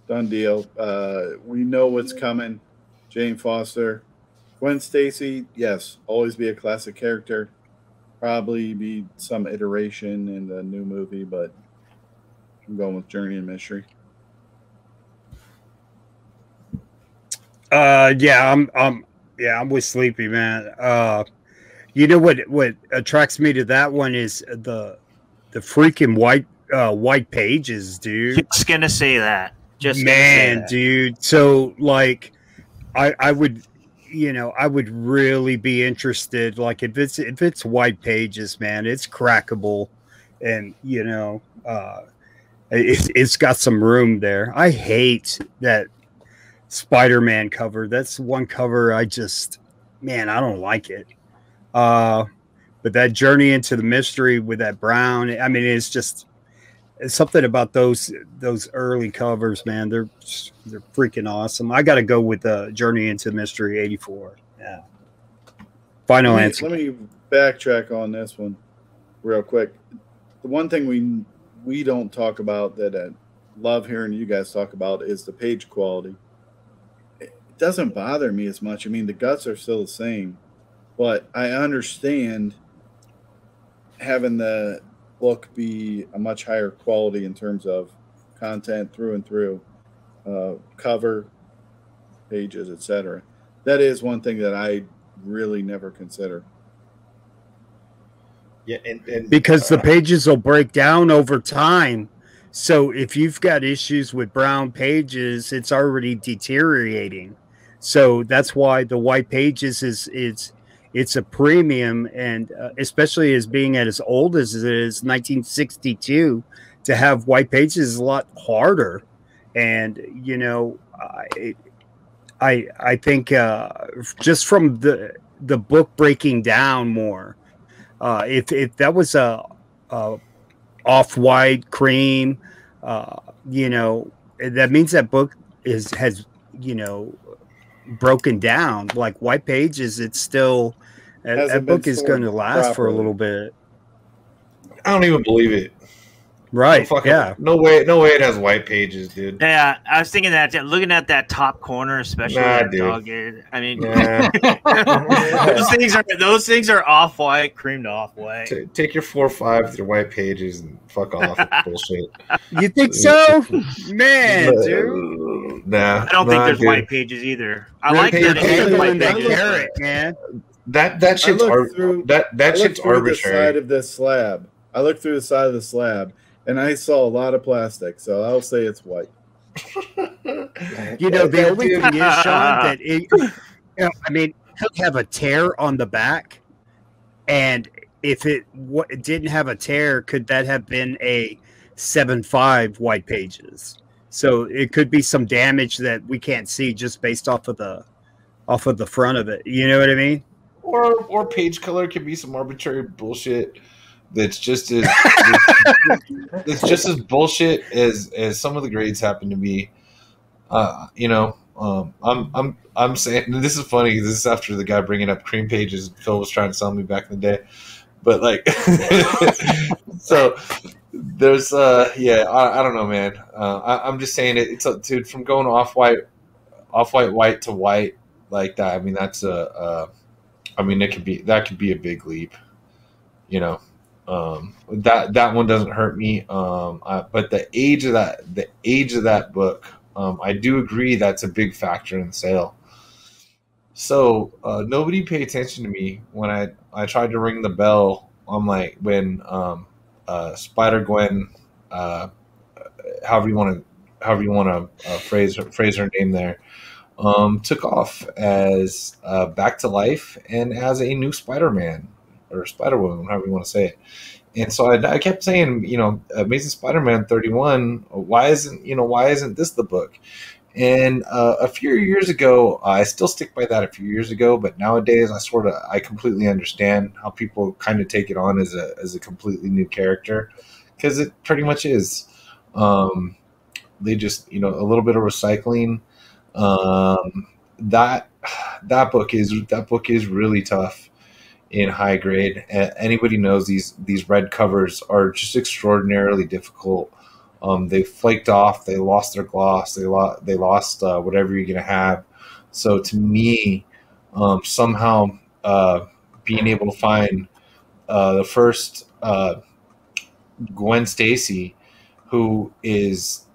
Done deal. Uh, we know what's coming. Jane Foster, Gwen Stacy. Yes, always be a classic character. Probably be some iteration in the new movie, but I'm going with Journey into Mystery. Uh, yeah, I'm. I'm Yeah, I'm with Sleepy, man. Uh, you know what? What attracts me to that one is the the freaking white uh, white pages, dude. Just gonna say that, just man, that. dude. So like, I I would, you know, I would really be interested. Like if it's if it's white pages, man, it's crackable, and you know, uh, it's it's got some room there. I hate that Spider-Man cover. That's one cover I just, man, I don't like it. Uh, but that Journey into the Mystery with that brown, I mean, it's just it's something about those those early covers, man. They're they're freaking awesome. I got to go with uh, Journey into the Mystery eighty-four. Yeah. Final let me, answer. Let me backtrack on this one real quick. The one thing we we don't talk about that I love hearing you guys talk about is the page quality. It doesn't bother me as much. I mean, the guts are still the same, but I understand having the book be a much higher quality in terms of content through and through, uh, cover, pages, et cetera. That is one thing that I really never consider. Yeah, and, and, because the pages will break down over time. So if you've got issues with brown pages, it's already deteriorating. So that's why the white pages is it's it's a premium, and uh, especially as being at as old as it is, nineteen sixty-two, to have white pages is a lot harder. And you know, I I I think uh, just from the the book breaking down more. Uh, if, if that was a, a off-white cream, uh, you know, that means that book is has, you know, broken down. Like white pages, it's still, that, that book is going to last properly for a little bit. I don't even believe it. Right, no fucking, yeah. No way, no way it has white pages, dude. Yeah, I was thinking that, looking at that top corner, especially nah, that dude. dog ear. I mean, nah. those things are those things are off white, creamed off white. T take your four or five with your white pages and fuck off with bullshit. You think so? Man, dude. Nah. I don't nah, think there's dude. white pages either. I Red like page, that it's white pages. Carrot, man. That that shit's through, that that shit's arbitrary. The side of this slab. I looked through the side of the slab. And I saw a lot of plastic, so I'll say it's white. You know, the only thing is, Sean, that it, you know, I mean, Hulk have a tear on the back, and if it, what, it didn't have a tear, could that have been a seven five white pages? So it could be some damage that we can't see just based off of the off of the front of it. You know what I mean? Or or page color could be some arbitrary bullshit. That's just as it's just as bullshit as as some of the grades happen to be. Uh, you know, um, I'm I'm I'm saying this is funny. This is after the guy bringing up cream pages. Phil was trying to sell me back in the day, but like, so there's uh yeah I, I don't know, man. Uh, I, I'm just saying it. It's a, dude, from going off white, off white white to white like that. I mean that's a uh, I mean it could be that could be a big leap, you know. Um, that that one doesn't hurt me, um, I, but the age of that the age of that book, um, I do agree that's a big factor in the sale. So uh, nobody paid attention to me when I I tried to ring the bell. I'm like when um, uh, Spider Gwen, uh, however you want to however you want to uh, phrase phrase her name there, um, took off as uh, back to life and as a new Spider-Man. Or Spider-Woman, however you want to say it. And so I, I kept saying, you know, Amazing Spider-Man thirty-one, why isn't, you know, why isn't this the book? And uh, a few years ago, I still stick by that a few years ago, but nowadays I sort of, I completely understand how people kind of take it on as a, as a completely new character, because it pretty much is. Um, they just, you know, a little bit of recycling. Um, that, that book is, that book is really tough. In high grade, anybody knows these these red covers are just extraordinarily difficult. Um, they flaked off, they lost their gloss, they lost they lost uh, whatever you're gonna have. So to me, um, somehow uh, being able to find uh, the first uh, Gwen Stacy, who is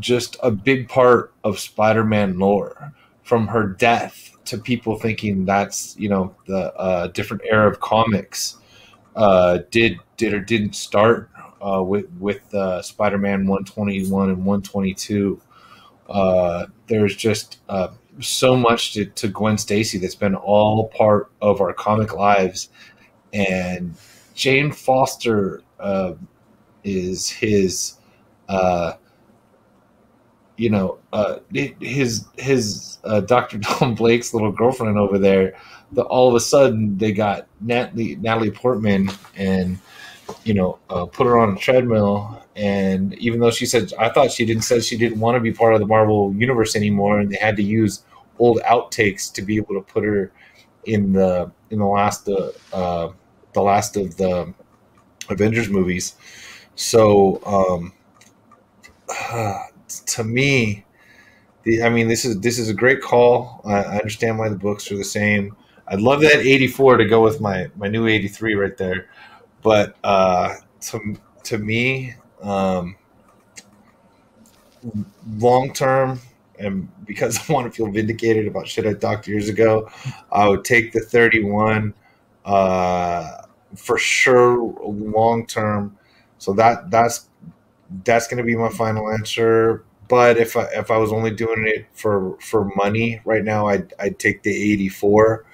just a big part of Spider-Man lore, from her death to people thinking that's, you know, the uh, different era of comics uh, did did or didn't start uh, with with uh, Spider-Man one twenty-one and one twenty-two. Uh, there's just uh, so much to, to Gwen Stacy that's been all part of our comic lives, and Jane Foster uh, is his. Uh, you know, uh, his his uh, Doctor Don Blake's little girlfriend over there. The, all of a sudden, they got Natalie Natalie Portman, and you know, uh, put her on a treadmill. And even though she said, I thought she didn't said she didn't want to be part of the Marvel universe anymore, and they had to use old outtakes to be able to put her in the in the last uh, uh, the last of the Avengers movies. So um, uh, to me, the, I mean, this is this is a great call. I, I understand why the books are the same. I'd love that eighty-four to go with my my new eighty-three right there. But uh, to to me, um, long term, and because I want to feel vindicated about shit I talked years ago, I would take the thirty-one uh, for sure long term. So that that's that's going to be my final answer. But if I if I was only doing it for for money right now, I'd I'd take the eighty-four.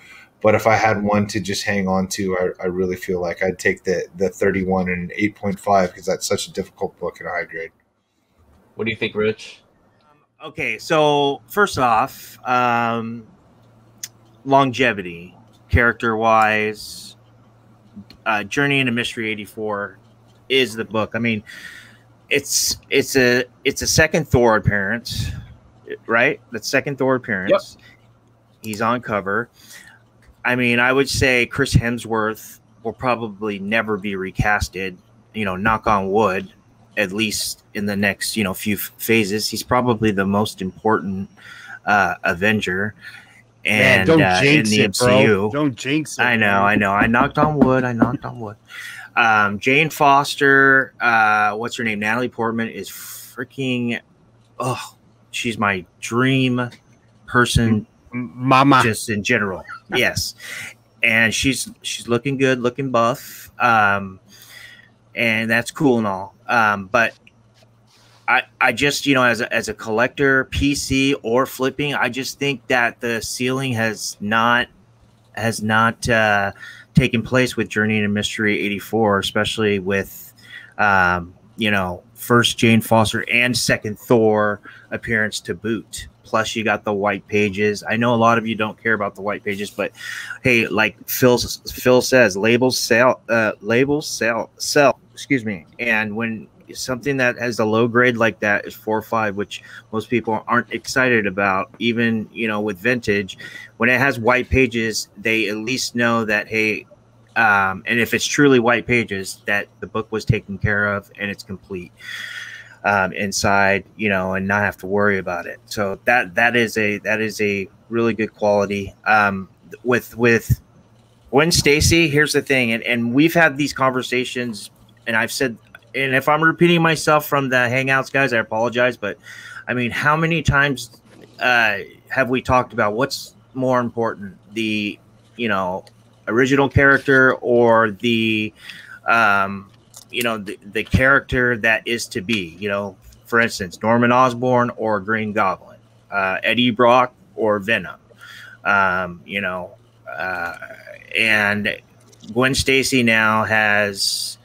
But if I had one to just hang on to, I, I really feel like I'd take the, the thirty-one and an eight point five because that's such a difficult book in a high grade. What do you think, Rich? Um, okay, so first off, um, longevity, character-wise, uh, Journey into Mystery eighty-four is the book. I mean, it's it's a it's a second Thor appearance, right? The second Thor appearance. Yep. He's on cover. I mean, I would say Chris Hemsworth will probably never be recasted, you know, knock on wood, at least in the next, you know, few phases. He's probably the most important uh, Avenger. And Man, don't uh, jinx in the it, M C U. Bro. Don't jinx it. I know, I know. I knocked on wood. I knocked on wood. Um, Jane Foster, uh, what's her name? Natalie Portman is freaking, oh, she's my dream person. Mama, just in general, yes, and she's she's looking good, looking buff, um, and that's cool and all, um, but I I just, you know, as a, as a collector, P C or flipping, I just think that the ceiling has not has not uh, taken place with Journey into Mystery eighty-four, especially with um, you know, first Jane Foster and second Thor appearance to boot. Plus, you got the white pages. I know a lot of you don't care about the white pages, but hey, like Phil Phil says, labels sell, uh, labels sell, sell. Excuse me. And when something that has a low grade like that is four or five, which most people aren't excited about, even you know with vintage, when it has white pages, they at least know that hey, um, and if it's truly white pages, that the book was taken care of and it's complete. Um, inside, you know, and not have to worry about it. So that that is a that is a really good quality. Um, with with Gwen Stacy, here's the thing, and and we've had these conversations, and I've said, and if I'm repeating myself from the Hangouts, guys, I apologize, but I mean, how many times uh, have we talked about what's more important, the you know original character or the um, you know, the, the character that is to be, you know, for instance, Norman Osborn or Green Goblin, uh, Eddie Brock or Venom, um, you know, uh, and Gwen Stacy now has,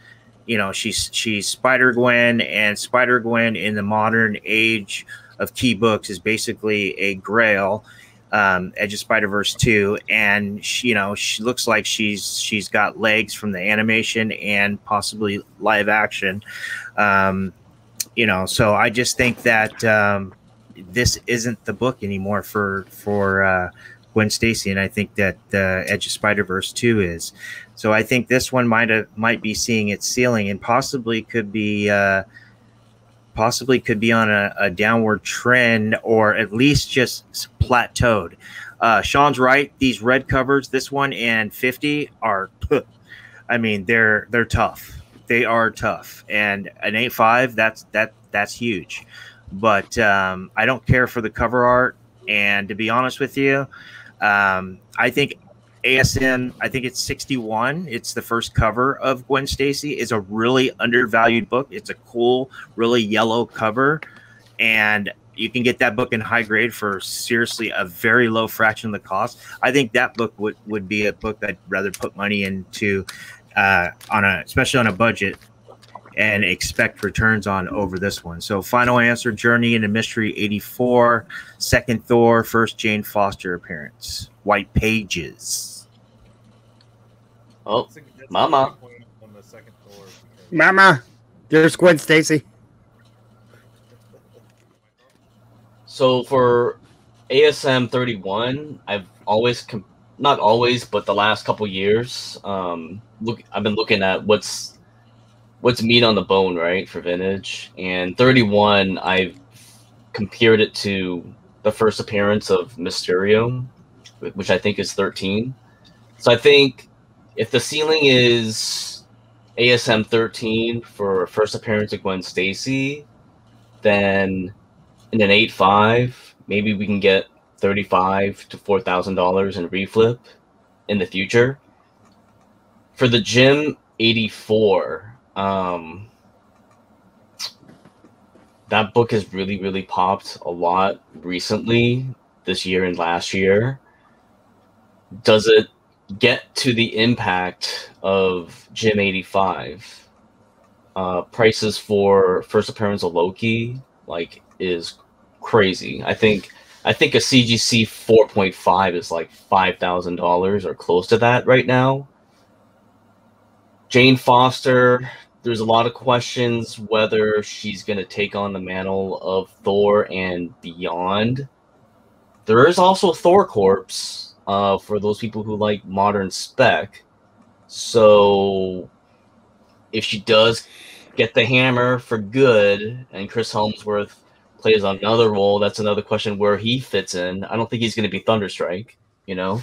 you know, she's, she's Spider-Gwen, and Spider-Gwen in the modern age of key books is basically a grail, um, Edge of Spider-Verse two, and she, you know, she looks like she's she's got legs from the animation and possibly live action, um, you know. So I just think that um, this isn't the book anymore for for uh, Gwen Stacy, and I think that uh, Edge of Spider-Verse two is. So I think this one might have might be seeing its ceiling, and possibly could be. Uh, possibly could be on a, a downward trend, or at least just plateaued. Uh, Sean's right. These red covers, this one and fifty are, I mean, they're, they're tough. They are tough. And an eight five, that's, that, that's huge. But um, I don't care for the cover art. And to be honest with you, um, I think A S M, I think it's sixty-one. It's the first cover of Gwen Stacy. It's a really undervalued book. It's a cool, really yellow cover. And you can get that book in high grade for seriously a very low fraction of the cost. I think that book would, would be a book I'd rather put money into, uh, on a, especially on a budget, and expect returns on over this one. So Final Answer, Journey into Mystery eighty-four, second Thor, first Jane Foster appearance, White Pages. Oh, Mama. Mama, there's Gwen Stacy. So for A S M thirty-one, I've always, not always, but the last couple years, um, look, I've been looking at what's what's meat on the bone, right, for vintage. And thirty-one, I've compared it to the first appearance of Mysterio, which I think is thirteen. So I think if the ceiling is A S M thirteen for first appearance of Gwen Stacy, then in an eight five, maybe we can get thirty-five to four thousand dollars in reflip in the future. For the Gym eighty-four, Um, that book has really, really popped a lot recently, this year and last year. Does it get to the impact of Gym eighty-five? Uh, prices for first appearance of Loki, like, is crazy. I think I think a C G C four point five is like five thousand dollars or close to that right now. Jane Foster, there's a lot of questions whether she's going to take on the mantle of Thor and beyond. There is also Thor Corps uh, for those people who like modern spec. So if she does get the hammer for good and Chris Hemsworth plays another role, that's another question where he fits in. I don't think he's going to be Thunderstrike, you know,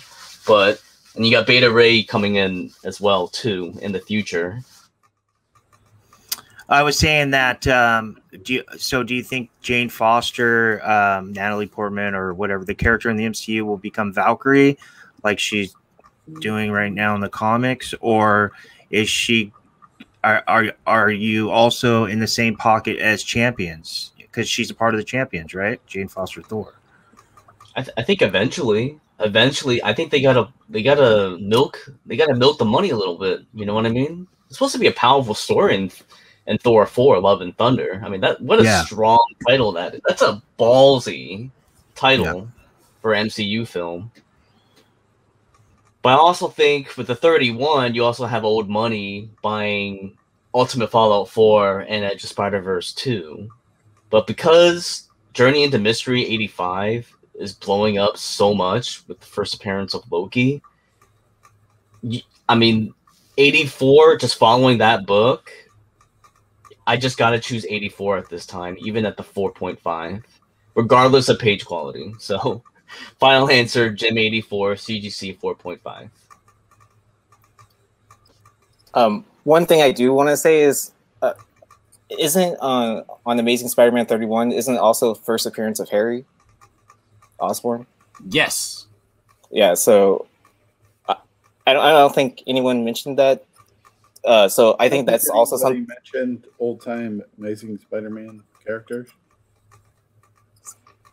but... And you got Beta Ray coming in as well, too, in the future. I was saying that, um, do you, so do you think Jane Foster, um, Natalie Portman, or whatever, the character in the M C U will become Valkyrie, like she's doing right now in the comics? Or is she, are, are, are you also in the same pocket as Champions? Because she's a part of the Champions, right? Jane Foster Thor. I, th I think eventually... Eventually, I think they gotta they gotta milk they gotta milk the money a little bit. You know what I mean? It's supposed to be a powerful story in, in Thor four, Love and Thunder. I mean, that what a yeah. strong title that is. That's a ballsy title yeah. for an M C U film. But I also think with the thirty-one, you also have old money buying Ultimate Fallout four and Edge of Spider-Verse two. But because Journey into Mystery eighty-five is blowing up so much with the first appearance of Loki, I mean, eighty-four, just following that book, I just got to choose eighty-four at this time, even at the four point five, regardless of page quality. So, final answer, Gym eighty-four, C G C four point five. Um, one thing I do want to say is, uh, isn't uh, on Amazing Spider-Man thirty-one, isn't also the first appearance of Harry Osborn? Yes. Yeah, so I, I don't I don't think anyone mentioned that. Uh so I think that's also something mentioned old time Amazing Spider-Man characters.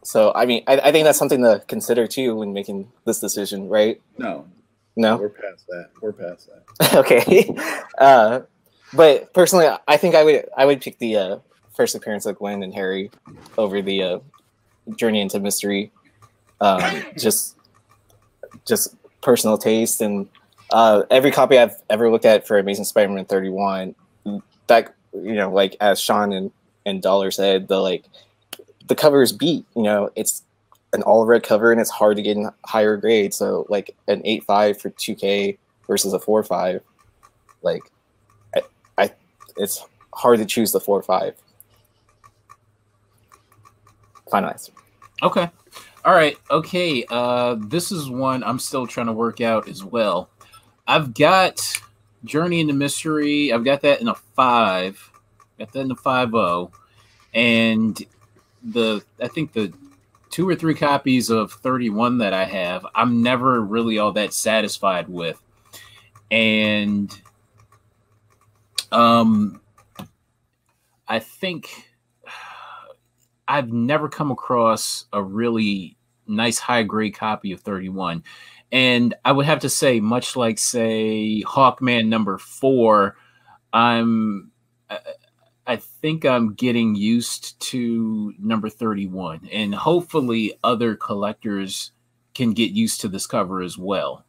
So I mean I, I think that's something to consider too when making this decision, right? No. No. We're past that. We're past that. Okay. uh but personally I think I would I would pick the uh first appearance of Gwen and Harry over the uh Journey into Mystery. Um, just, just personal taste, and uh, every copy I've ever looked at for Amazing Spider-Man thirty-one, that, you know, like as Sean and and Dollar said, the like the cover is beat. You know, it's an all red cover, and it's hard to get in higher grade. So like an eight five for two K versus a four five, like I, I, it's hard to choose the four five. Finalized. Okay. All right, okay, uh, this is one I'm still trying to work out as well. I've got Journey into Mystery. I've got that in a five. Got that in a five oh. And the I think the two or three copies of thirty-one that I have, I'm never really all that satisfied with. And um, I think... I've never come across a really nice high-grade copy of thirty-one. And I would have to say, much like, say, Hawkman number four, I'm, I think I'm getting used to number thirty-one, and hopefully other collectors can get used to this cover as well.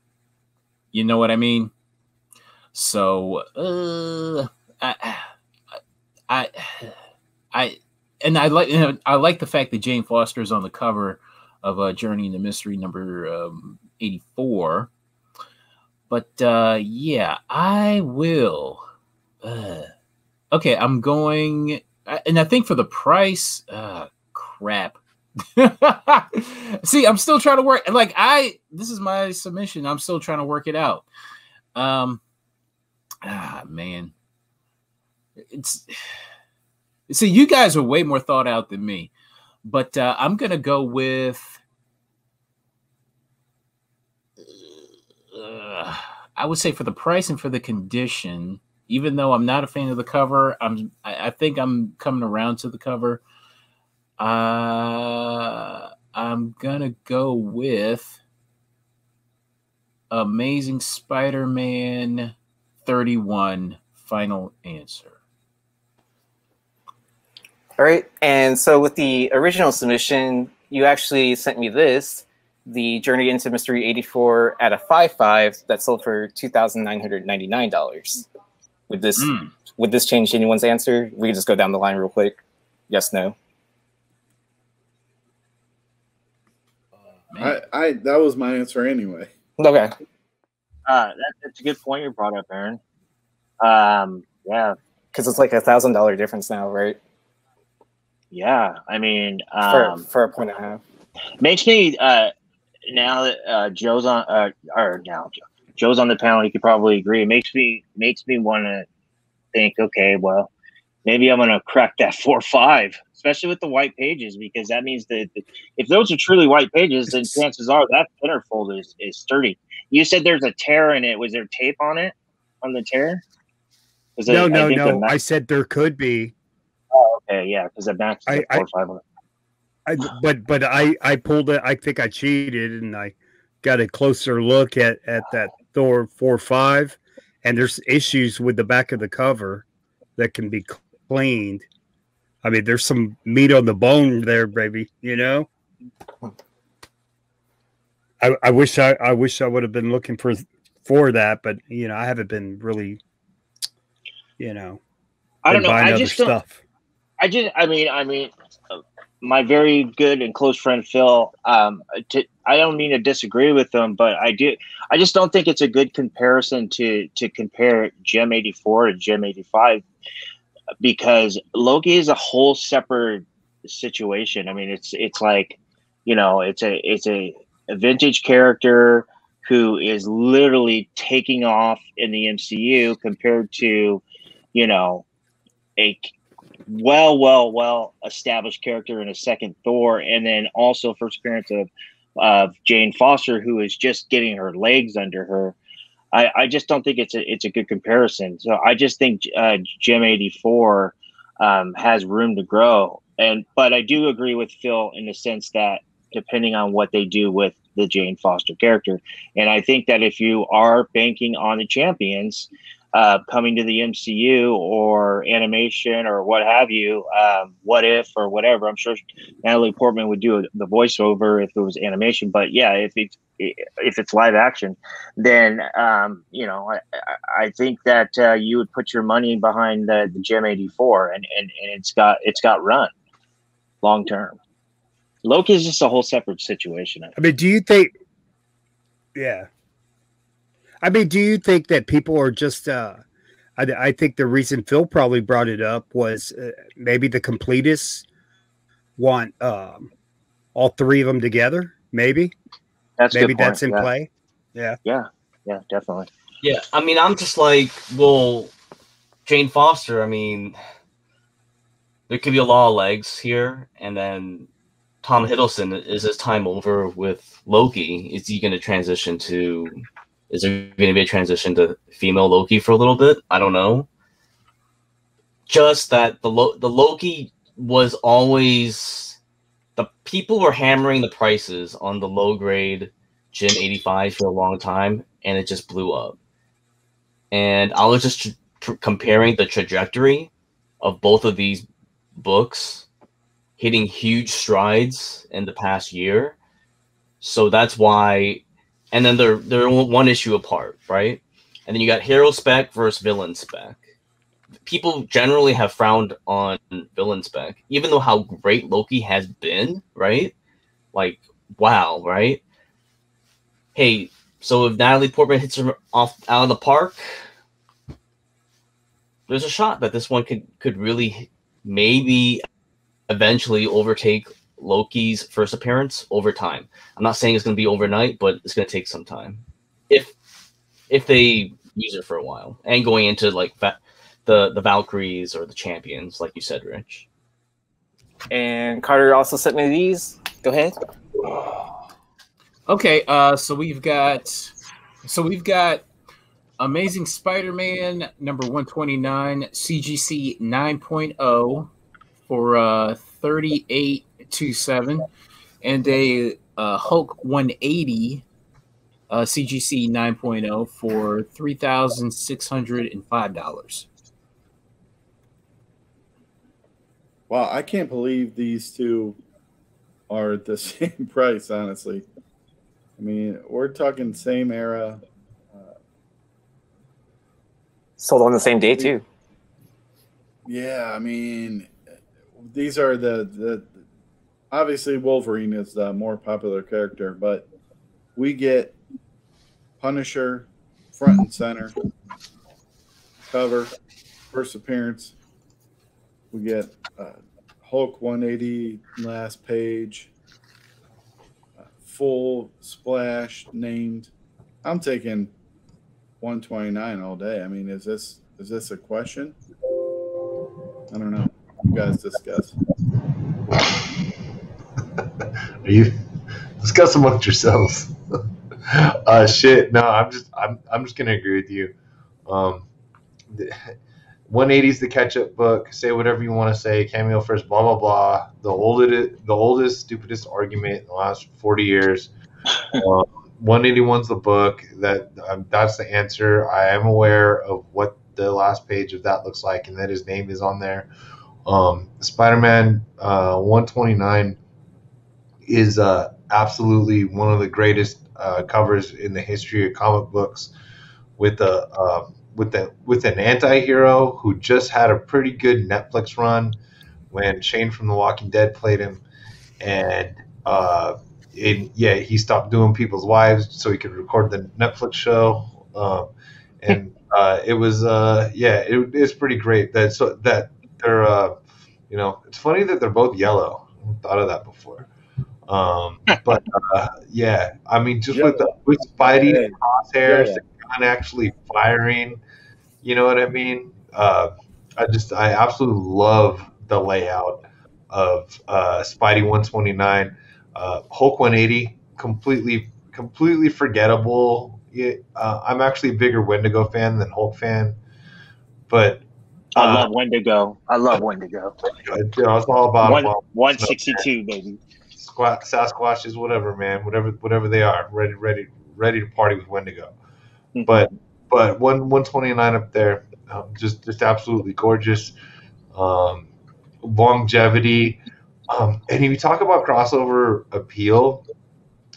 You know what I mean? So, uh, I, I, I, and I like, you know, I like the fact that Jane Foster is on the cover of uh, Journey into Mystery number um, eighty-four. But uh, yeah, I will. Uh, okay, I'm going, and I think for the price, uh, crap. See, I'm still trying to work. Like I, this is my submission. I'm still trying to work it out. Um, ah, man, it's. See, you guys are way more thought out than me, but uh, I'm gonna go with. Uh, I would say for the price and for the condition, even though I'm not a fan of the cover, I'm. I, I think I'm coming around to the cover. Uh, I'm gonna go with Amazing Spider-Man thirty-one, Final Answer. All right, and so with the original submission, you actually sent me this, the Journey into Mystery eighty-four at a five five that sold for two thousand nine hundred ninety-nine dollars. Would this mm. would this change anyone's answer? We can just go down the line real quick. Yes, no. I, I that was my answer anyway. Okay. Uh, that, that's a good point you brought up, Aaron. Um, yeah, because it's like a thousand dollar difference now, right? Yeah, I mean, um, for, for a point and a half, makes me uh, now that uh, Joe's on, uh, or now Joe's on the panel, you could probably agree. It makes me makes me want to think. Okay, well, maybe I'm gonna crack that four five. Especially with the white pages, because that means that if those are truly white pages, then chances are that centerfold is, is sturdy. You said there's a tear in it. Was there tape on it, on the tear? Was no, it, no, I no. I said there could be. Oh, okay, yeah, because it matches the four five on it. I, but but I, I pulled it. I think I cheated, and I got a closer look at, at that Thor four five, and there's issues with the back of the cover that can be cleaned. I mean, there's some meat on the bone there, baby. You know, I, I wish I, I wish I would have been looking for for that, but you know, I haven't been really, you know, I don't know. I just don't, I just, I mean, I mean, my very good and close friend Phil. Um, to, I don't mean to disagree with him, but I do. I just don't think it's a good comparison to to compare Gem eighty-four to Gem eighty-five. Because Loki is a whole separate situation. I mean, it's it's like, you know, it's a it's a, a vintage character who is literally taking off in the M C U compared to, you know, a well, well, well established character in a second Thor, and then also first appearance of of Jane Foster, who is just getting her legs under her. I, I just don't think it's a it's a good comparison. So I just think uh, Gem eighty-four um, has room to grow, and but I do agree with Phil in the sense that depending on what they do with the Jane Foster character, and I think that if you are banking on the Champions uh, coming to the M C U or animation or what have you, um, What If or whatever, I'm sure Natalie Portman would do the voiceover if it was animation. But yeah, if it's if it's live action, then, um, you know, I, I think that uh, you would put your money behind the, the Gem eighty-four, and, and, and it's got it's got run long term. Loki is just a whole separate situation. I, I mean, do you think? Yeah. I mean, do you think that people are just uh, I, I think the reason Phil probably brought it up was uh, maybe the completists want um, all three of them together, maybe. That's Maybe that's in yeah. play. Yeah. Yeah. Yeah, definitely. Yeah. I mean, I'm just like, well, Jane Foster, I mean, there could be a lot of legs here. And then Tom Hiddleston, is his time over with Loki? Is he going to transition to, is there going to be a transition to female Loki for a little bit? I don't know. Just that the, Lo the Loki was always... The people were hammering the prices on the low-grade Gem eighty-five for a long time, and it just blew up. And I was just comparing the trajectory of both of these books hitting huge strides in the past year. So that's why, and then they're, they're one issue apart, right? And then you got hero spec versus villain spec. People generally have frowned on villain spec, even though how great Loki has been, right? Like, wow, right? Hey, so if Natalie Portman hits her off out of the park, there's a shot that this one could, could really maybe eventually overtake Loki's first appearance over time. I'm not saying it's going to be overnight, but it's going to take some time. If if they use it for a while. And going into like the, the Valkyries or the Champions, like you said, Rich. And Carter also sent me these. Go ahead. Okay, uh, so we've got... So we've got... Amazing Spider-Man number one twenty-nine, C G C nine point oh for uh, thirty-eight twenty-seven, and a uh, Hulk one eighty, uh, C G C nine point oh for three thousand six hundred five dollars. Wow, I can't believe these two are at the same price, honestly. I mean, we're talking same era... Sold on the same day too. Yeah, I mean, these are the the obviously Wolverine is the more popular character, but we get Punisher front and center, cover, first appearance. We get uh, Hulk one eighty last page, uh, full splash named. I'm taking one twenty-nine all day. I mean, is this is this a question? I don't know. You guys discuss. Are you discuss amongst yourselves? uh, shit. No, I'm just I'm I'm just gonna agree with you. Um, one eighty is the catch-up book. Say whatever you want to say. Cameo first. Blah blah blah. The oldest the oldest stupidest argument in the last forty years. Um, one eighty-one's the book. That um, that's the answer. I am aware of what the last page of that looks like, and that his name is on there. Um, Spider-Man uh, one twenty-nine is uh, absolutely one of the greatest uh, covers in the history of comic books, with a uh, with the with an anti-hero who just had a pretty good Netflix run when Shane from The Walking Dead played him, and. Uh, And yeah, he stopped doing people's wives so he could record the Netflix show, um, and uh, it was uh, yeah, it, it's pretty great. That so that they're uh, you know, it's funny that they're both yellow. I haven't thought of that before, um, but uh, yeah, I mean, just yellow. with the with Spidey yeah. and crosshairs, yeah, yeah. the gun actually firing. You know what I mean? Uh, I just I absolutely love the layout of uh, Spidey one twenty-nine. Uh, Hulk one eighty, completely, completely forgettable. It, uh, I'm actually a bigger Wendigo fan than Hulk fan, but uh, I love Wendigo. I love Wendigo. It's all about One, one sixty-two, baby. Squat, Sasquatches, whatever, man, whatever, whatever they are, ready, ready, ready to party with Wendigo. Mm-hmm. But, but one, one twenty-nine up there, um, just, just absolutely gorgeous. Um, longevity. Um, and if you talk about crossover appeal,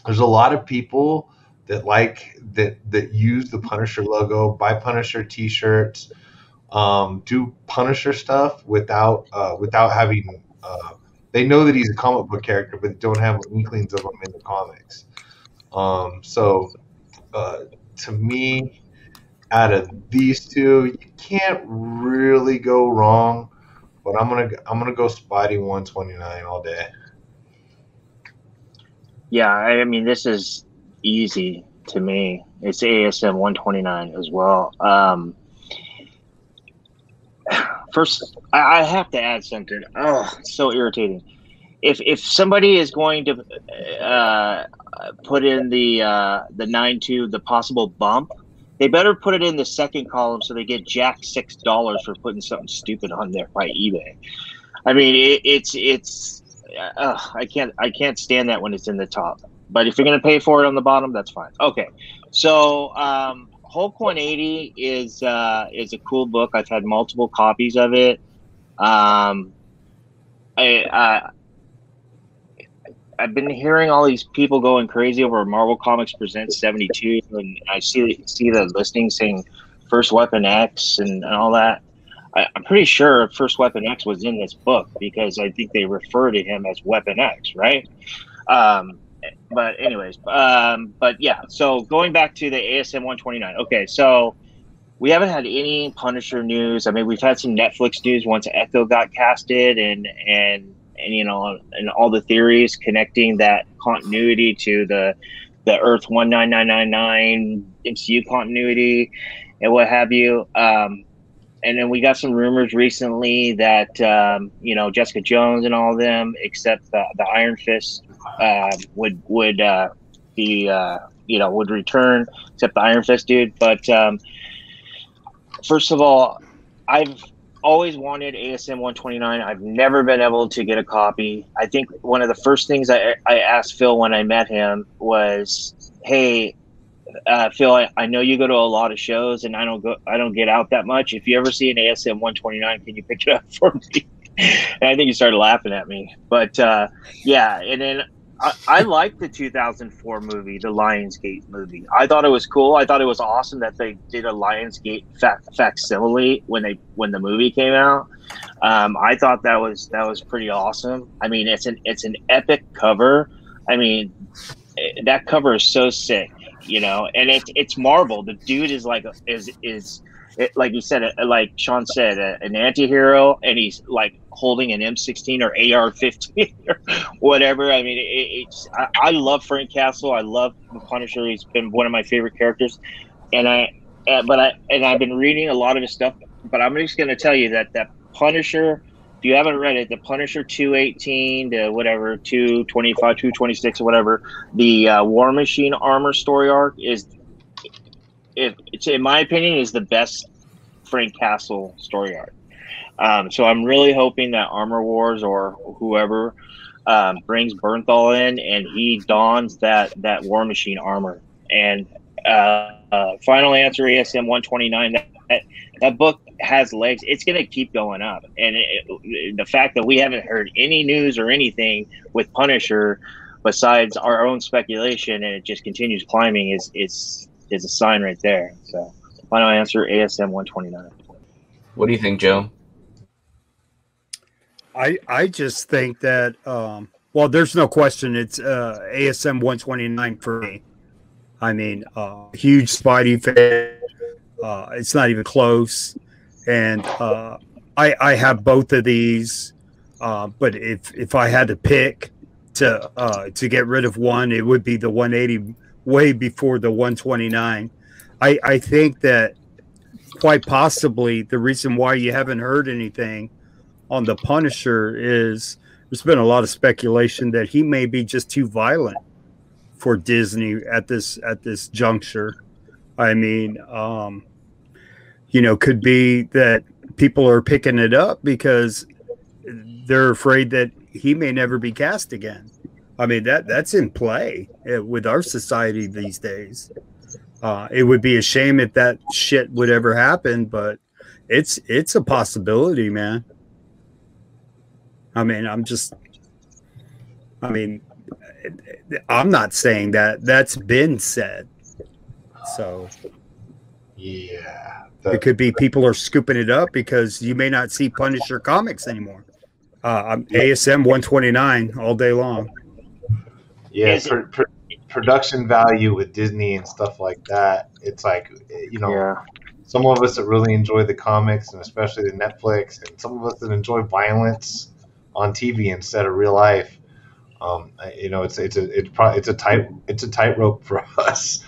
there's a lot of people that like that that use the Punisher logo, buy Punisher T-shirts, um, do Punisher stuff without uh, without having. Uh, they know that he's a comic book character, but don't have inklings of him in the comics. Um, so, uh, to me, out of these two, you can't really go wrong. But I'm gonna I'm gonna go Spidey one twenty-nine all day. Yeah, I mean, this is easy to me. It's A S M one twenty-nine as well. Um, first, I, I have to add something. Oh, it's so irritating. If if somebody is going to uh, put in the uh, the nine two, the possible bump. They better put it in the second column so they get jacked six dollars for putting something stupid on there by eBay. I mean, it, it's it's uh, I can't I can't stand that when it's in the top. But if you're gonna pay for it on the bottom, that's fine. Okay, so um, Hulk one eighty is uh, is a cool book. I've had multiple copies of it. Um, I, I I've been hearing all these people going crazy over Marvel Comics Presents seventy-two, and I see see the listing saying First Weapon X and, and all that. I, I'm pretty sure First Weapon X was in this book because I think they refer to him as Weapon X, right? Um, but anyways, um, but yeah. So going back to the A S M one twenty-nine. Okay, so we haven't had any Punisher news. I mean, we've had some Netflix news once Echo got casted, and and and you know, and all the theories connecting that continuity to the the Earth one nine nine nine nine M C U continuity and what have you. Um, and then we got some rumors recently that, um, you know, Jessica Jones and all of them, except the, the Iron Fist, uh, would, would, uh, be, uh, you know, would return, except the Iron Fist dude. But, um, first of all, I've always wanted A S M one twenty-nine. I've never been able to get a copy. I think one of the first things I, I asked Phil when I met him was, hey, Uh, Phil, I, I know you go to a lot of shows, and I don't go, I don't get out that much. If you ever see an A S M one twenty-nine, can you pick it up for me? And I think he started laughing at me. But uh, yeah, and then I, I liked the two thousand four movie, the Lionsgate movie. I thought it was cool. I thought it was awesome that they did a Lionsgate fac facsimile when they when the movie came out. Um, I thought that was that was pretty awesome. I mean, it's an it's an epic cover. I mean, that cover is so sick. You know, and it's it's Marvel. The dude is like is is it, like you said, like Sean said, a, an anti-hero, and he's like holding an M sixteen or A R fifteen or whatever. I mean, it, it's I, I love Frank Castle. I love Punisher. He's been one of my favorite characters, and I uh, but I and I've been reading a lot of his stuff. But I'm just going to tell you that that Punisher, if you haven't read it, the Punisher two eighteen to whatever, two twenty-five, two twenty-six or whatever, the uh, War Machine armor story arc is, it, it's, in my opinion, is the best Frank Castle story arc. Um, so I'm really hoping that Armor Wars or whoever um, brings Bernthal in and he dons that, that War Machine armor. And uh, uh, final answer, A S M one twenty-nine, that, that, that book has legs. It's going to keep going up, and it, it, the fact that we haven't heard any news or anything with Punisher besides our own speculation, and it just continues climbing, is is is a sign right there. So final answer, A S M one twenty-nine. What do you think, Joe? I I just think that um, well, there's no question it's uh, A S M one twenty-nine for me. I mean, uh, huge Spidey fan. Uh, it's not even close. And uh, I, I have both of these, uh, but if if I had to pick to uh, to get rid of one, it would be the one eighty way before the one twenty-nine. I, I think that quite possibly the reason why you haven't heard anything on the Punisher is there's been a lot of speculation that he may be just too violent for Disney at this at this juncture. I mean. Um, You know, could be that people are picking it up because they're afraid that he may never be cast again. I mean, that that's in play with our society these days. Uh, it would be a shame if that shit would ever happen, but it's it's a possibility, man. I mean, I'm just, I mean, I'm not saying that. That's been said. So, yeah. The, it could be people are scooping it up because you may not see Punisher comics anymore. Uh, I'm A S M one twenty-nine all day long. Yeah, pr pr production value with Disney and stuff like that. It's like, you know, yeah. Some of us that really enjoy the comics and especially the Netflix, and some of us that enjoy violence on T V instead of real life. Um, you know, it's it's a it's probably it's a tight it's a tightrope for us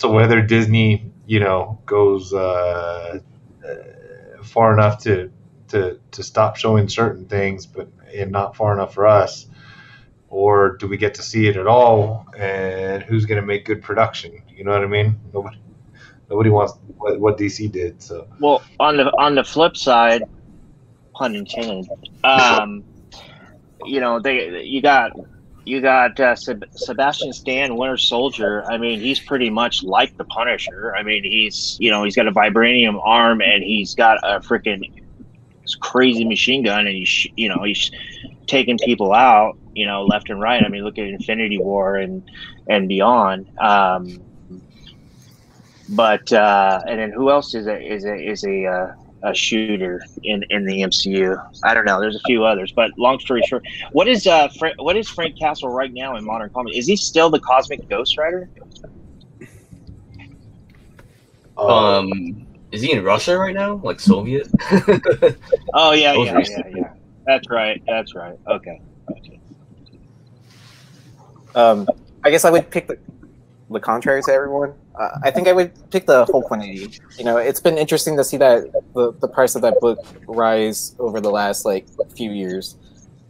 to whether Disney, you know, goes uh, far enough to, to to stop showing certain things, but and not far enough for us, or do we get to see it at all? And who's going to make good production? You know what I mean? Nobody, nobody wants what, what D C did. So well, on the on the flip side, pun intended. Um, you know, they you got. You got uh, Seb Sebastian Stan, Winter Soldier. I mean, he's pretty much like the Punisher. I mean, he's, you know, he's got a vibranium arm and he's got a freaking this crazy machine gun, and he's, you know, he's taking people out, you know, left and right. I mean, look at Infinity War and and beyond. Um, but uh, and then who else is a is a is a uh, a shooter in in the M C U? I don't know. There's a few others, but long story short, what is uh Fra what is Frank Castle right now in modern comics? Is he still the Cosmic Ghost Rider? Um, is he in Russia right now? Like Soviet? Oh yeah, yeah, yeah, yeah. That's right. That's right. Okay. Okay. Um, I guess I would pick the, the contrary to everyone. Uh, I think I would pick the Hulk one eighty. You know, it's been interesting to see that the the price of that book rise over the last like few years.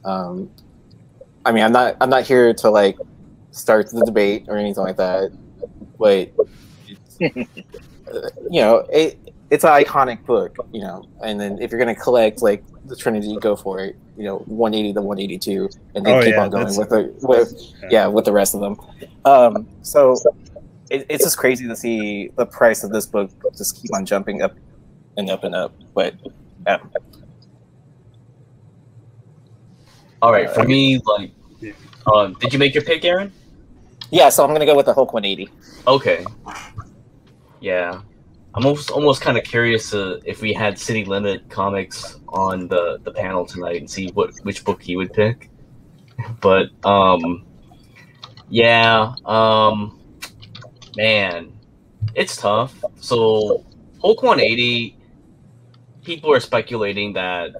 Um, I mean, I'm not I'm not here to like start the debate or anything like that, but. You know, it, it's an iconic book, you know, and then if you're going to collect, like, the Trinity, go for it, you know, one eighty to one eighty-two, and then oh, keep yeah, on going with the, with, yeah. yeah, with the rest of them. Um, so it, it's just crazy to see the price of this book just keep on jumping up and up and up, but yeah. All right, for uh, me, like, um, did you make your pick, Aaron? Yeah, so I'm going to go with the Hulk one eighty. Okay. Yeah, I'm almost, almost kind of curious uh, if we had City Limit Comics on the, the panel tonight and see what which book he would pick. But, um, yeah, um, man, it's tough. So, Hulk one eighty, people are speculating that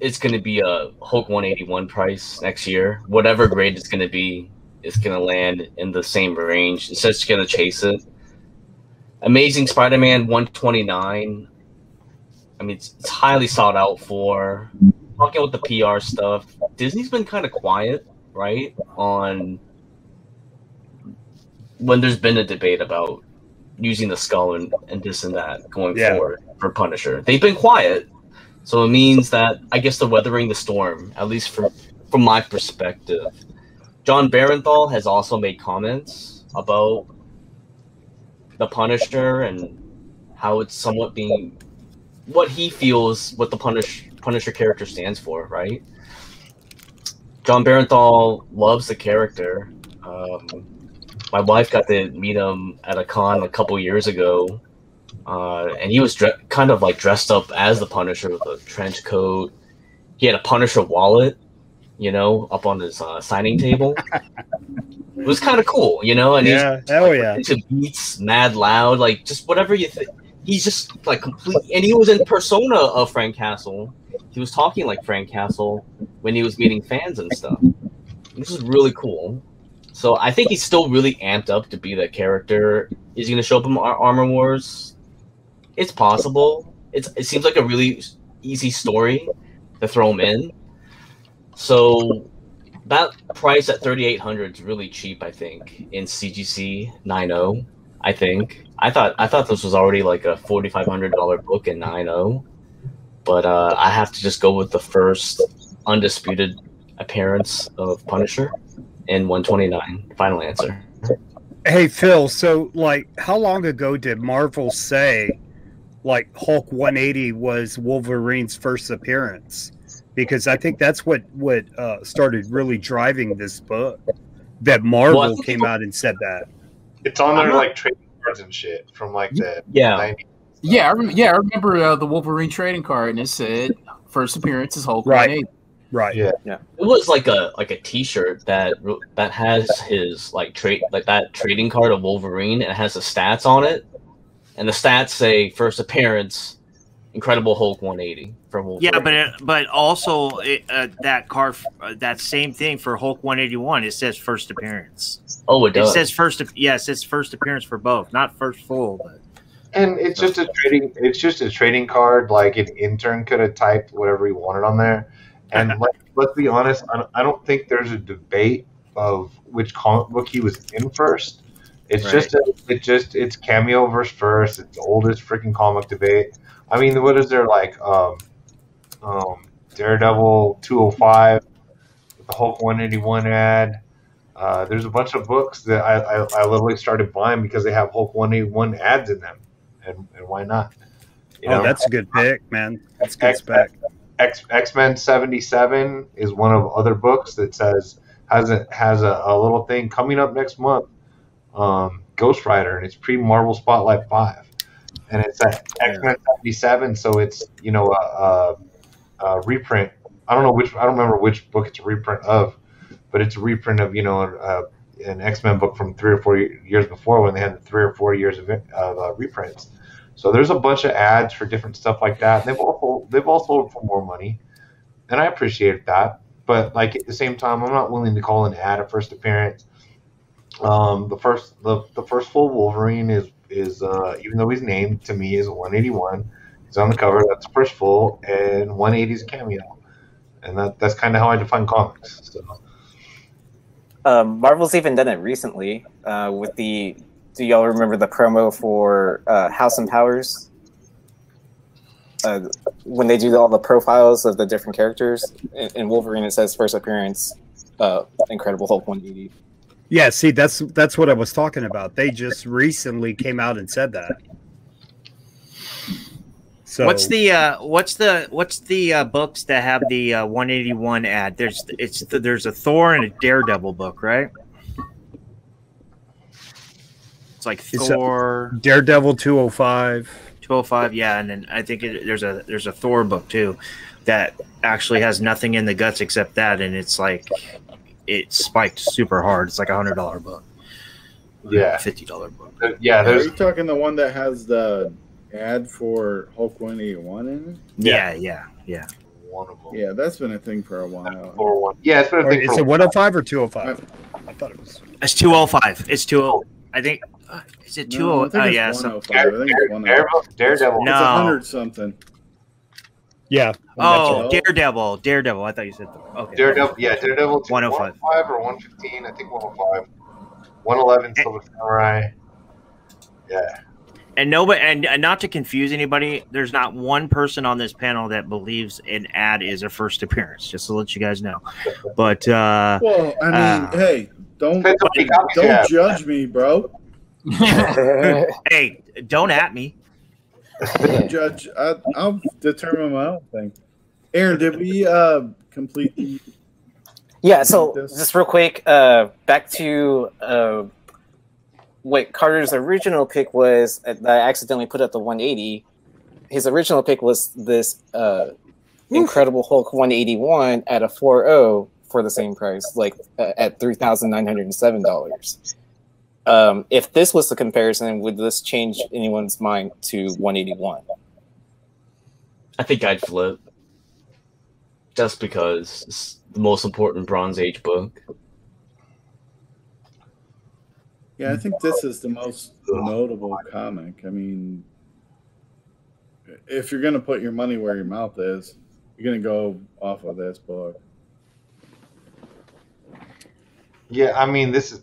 it's going to be a Hulk one eighty-one price next year. Whatever grade it's going to be, it's going to land in the same range. It's just going to chase it. Amazing Spider-Man one twenty-nine. I mean, it's, it's highly sought out for. Talking about the P R stuff, Disney's been kind of quiet, right? On when there's been a debate about using the skull and, and this and that going yeah. forward for Punisher. They've been quiet. So it means that, I guess, they're weathering the storm, at least from, from my perspective. John Barenthal has also made comments about the Punisher and how it's somewhat being what he feels what the Punish, Punisher character stands for, right? John Barenthal loves the character. Um, my wife got to meet him at a con a couple years ago, uh, and he was kind of like dressed up as the Punisher with a trench coat. He had a Punisher wallet, you know, up on his uh, signing table. It was kind of cool, you know, and yeah, he's oh, like, yeah. into beats, mad loud, like just whatever you think. He's just like complete, and he was in persona of Frank Castle. He was talking like Frank Castle when he was meeting fans and stuff. This is really cool. So I think he's still really amped up to be that character. Is he going to show up in Armor Wars? It's possible. It's it seems like a really easy story to throw him in. So. That price at thirty-eight hundred is really cheap, I think, in C G C nine oh, I think. I thought I thought this was already like a forty-five hundred dollar book in nine oh, but uh, I have to just go with the first undisputed appearance of Punisher in one twenty-nine. Final answer. Hey, Phil, so, like, how long ago did Marvel say, like, Hulk one eighty was Wolverine's first appearance? Because I think that's what what uh, started really driving this book. That Marvel well, came out and said that it's on their like trading cards and shit from like the yeah nineties. Yeah I remember, yeah I remember uh, the Wolverine trading card and it said first appearance is Hulk right right yeah yeah it was like a like a T-shirt that that has his like trade like that trading card of Wolverine and it has the stats on it and the stats say first appearance. Incredible Hulk one eighty for Wolverine. Yeah, but it, but also it, uh, that card, uh, that same thing for Hulk one eighty-one. It says first appearance. Oh, it does. It says first. Yeah, it says first appearance for both, not first full. But and it's just a trading. It's just a trading card. Like an intern could have typed whatever he wanted on there. And like, let's be honest, I don't, I don't think there's a debate of which comic book he was in first. It's right. just a, it just it's cameo versus first. It's the oldest freaking comic debate. I mean, what is there like? Um, um, Daredevil two oh five, the Hulk one eighty-one ad. Uh, there's a bunch of books that I, I, I literally started buying because they have Hulk one eighty-one ads in them, and, and why not? You oh, know? That's a good pick, man. That's good spec. X X-Men seventy-seven is one of other books that says has a, has a, a little thing coming up next month. Um, Ghost Rider, and it's pre-Marvel Spotlight five, and it's at X-Men seventy-seven, so it's, you know, a, a, a reprint. I don't know which I don't remember which book it's a reprint of, but it's a reprint of, you know, a, an X-Men book from three or four years before, when they had the three or four years of, of uh, reprints. So there's a bunch of ads for different stuff like that. And they've also they've all sold for more money, and I appreciate that. But like at the same time, I'm not willing to call an ad a first appearance. Um, the first the, the first full Wolverine is is uh, even though he's named to me is one eighty-one. He's on the cover. That's the first full, and one eighty is a cameo, and that that's kind of how I define comics. So. Um, Marvel's even done it recently uh, with the. Do y'all remember the promo for uh, House and Powers? Uh, when they do all the profiles of the different characters, in, in Wolverine it says first appearance, uh, Incredible Hulk one eighty. Yeah, see, that's that's what I was talking about. They just recently came out and said that. So what's the uh, what's the what's the uh, books that have the uh, one eighty-one ad? There's it's there's a Thor and a Daredevil book, right? Like Thor, Daredevil two oh five, yeah, and then I think it, there's a there's a Thor book too that actually has nothing in the guts except that, and it's like it spiked super hard. It's like a hundred dollar book, yeah, fifty dollar book. Uh, yeah, are you talking the one that has the ad for Hulk one eighty-one in it? Yeah, yeah, yeah. yeah. One of them. Yeah, that's been a thing for a while. Yeah, it's been a thing. It's for a one oh five or two oh five. I thought it was. It's two oh five. It's two oh. I think. Uh, is it two oh? Oh yeah, so Daredevil. Daredevil. It's a hundred something. Yeah. Oh, Daredevil. Daredevil. I thought you said the, okay. Daredevil. Yeah, Daredevil. One hundred five. One hundred five or one fifteen? I think one hundred five. One eleven. Silver Samurai. Yeah. And nobody, and, and not to confuse anybody, there's not one person on this panel that believes an ad is a first appearance. Just to let you guys know. But uh, well, I mean, uh, hey, don't don't judge me, bro. Hey, don't at me. Judge, I, I'll determine my own thing. Aaron, did we uh, complete the... Yeah, so this? just real quick, uh, back to uh, what Carter's original pick was, uh, I accidentally put up the one eighty. His original pick was this uh, Incredible Hulk one eighty-one at a four oh for the same price, like uh, at three thousand nine hundred seven dollars. Um, if this was the comparison, would this change anyone's mind to one eighty-one? I think I'd flip. Just because it's the most important Bronze Age book. Yeah, I think this is the most notable comic. I mean, if you're going to put your money where your mouth is, you're going to go off of this book. Yeah, I mean, this is...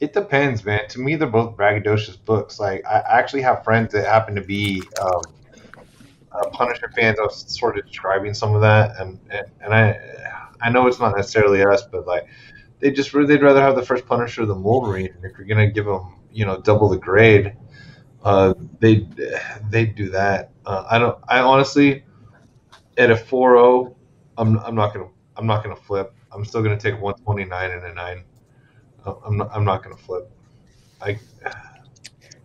It depends, man. To me, they're both braggadocious books. Like, I actually have friends that happen to be um, uh, Punisher fans. I was sort of describing some of that, and, and and I I know it's not necessarily us, but like they just really, they'd rather have the first Punisher than Wolverine. And if you're gonna give them, you know, double the grade, uh, they they do that. Uh, I don't. I honestly, at a four oh, I'm I'm not gonna I'm not gonna flip. I'm still gonna take one twenty-nine and a nine. I'm not, I'm not going to flip. I,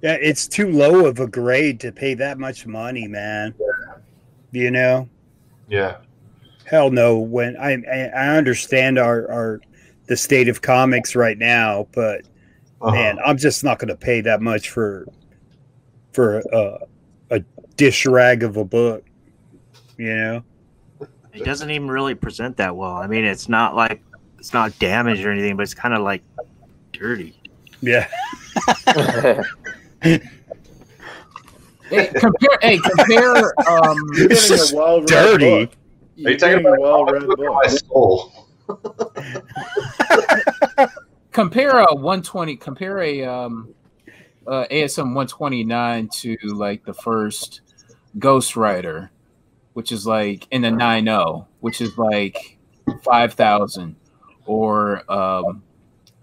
yeah, it's too low of a grade to pay that much money, man. Yeah. You know? Yeah. Hell no. When I I understand our, our the state of comics right now, but uh-huh. man, I'm just not going to pay that much for for a, a dish rag of a book. You know? It doesn't even really present that well. I mean, it's not like it's not damaged or anything, but it's kind of like dirty. Yeah. Hey, compare. Hey, compare. Um, it's just a well dirty. Book. Are you talking about a well-read book? My soul. Compare a one twenty. Compare a um, uh, A S M one twenty-nine to like the first Ghost Rider, which is like in the nine oh, which is like five thousand. Or um,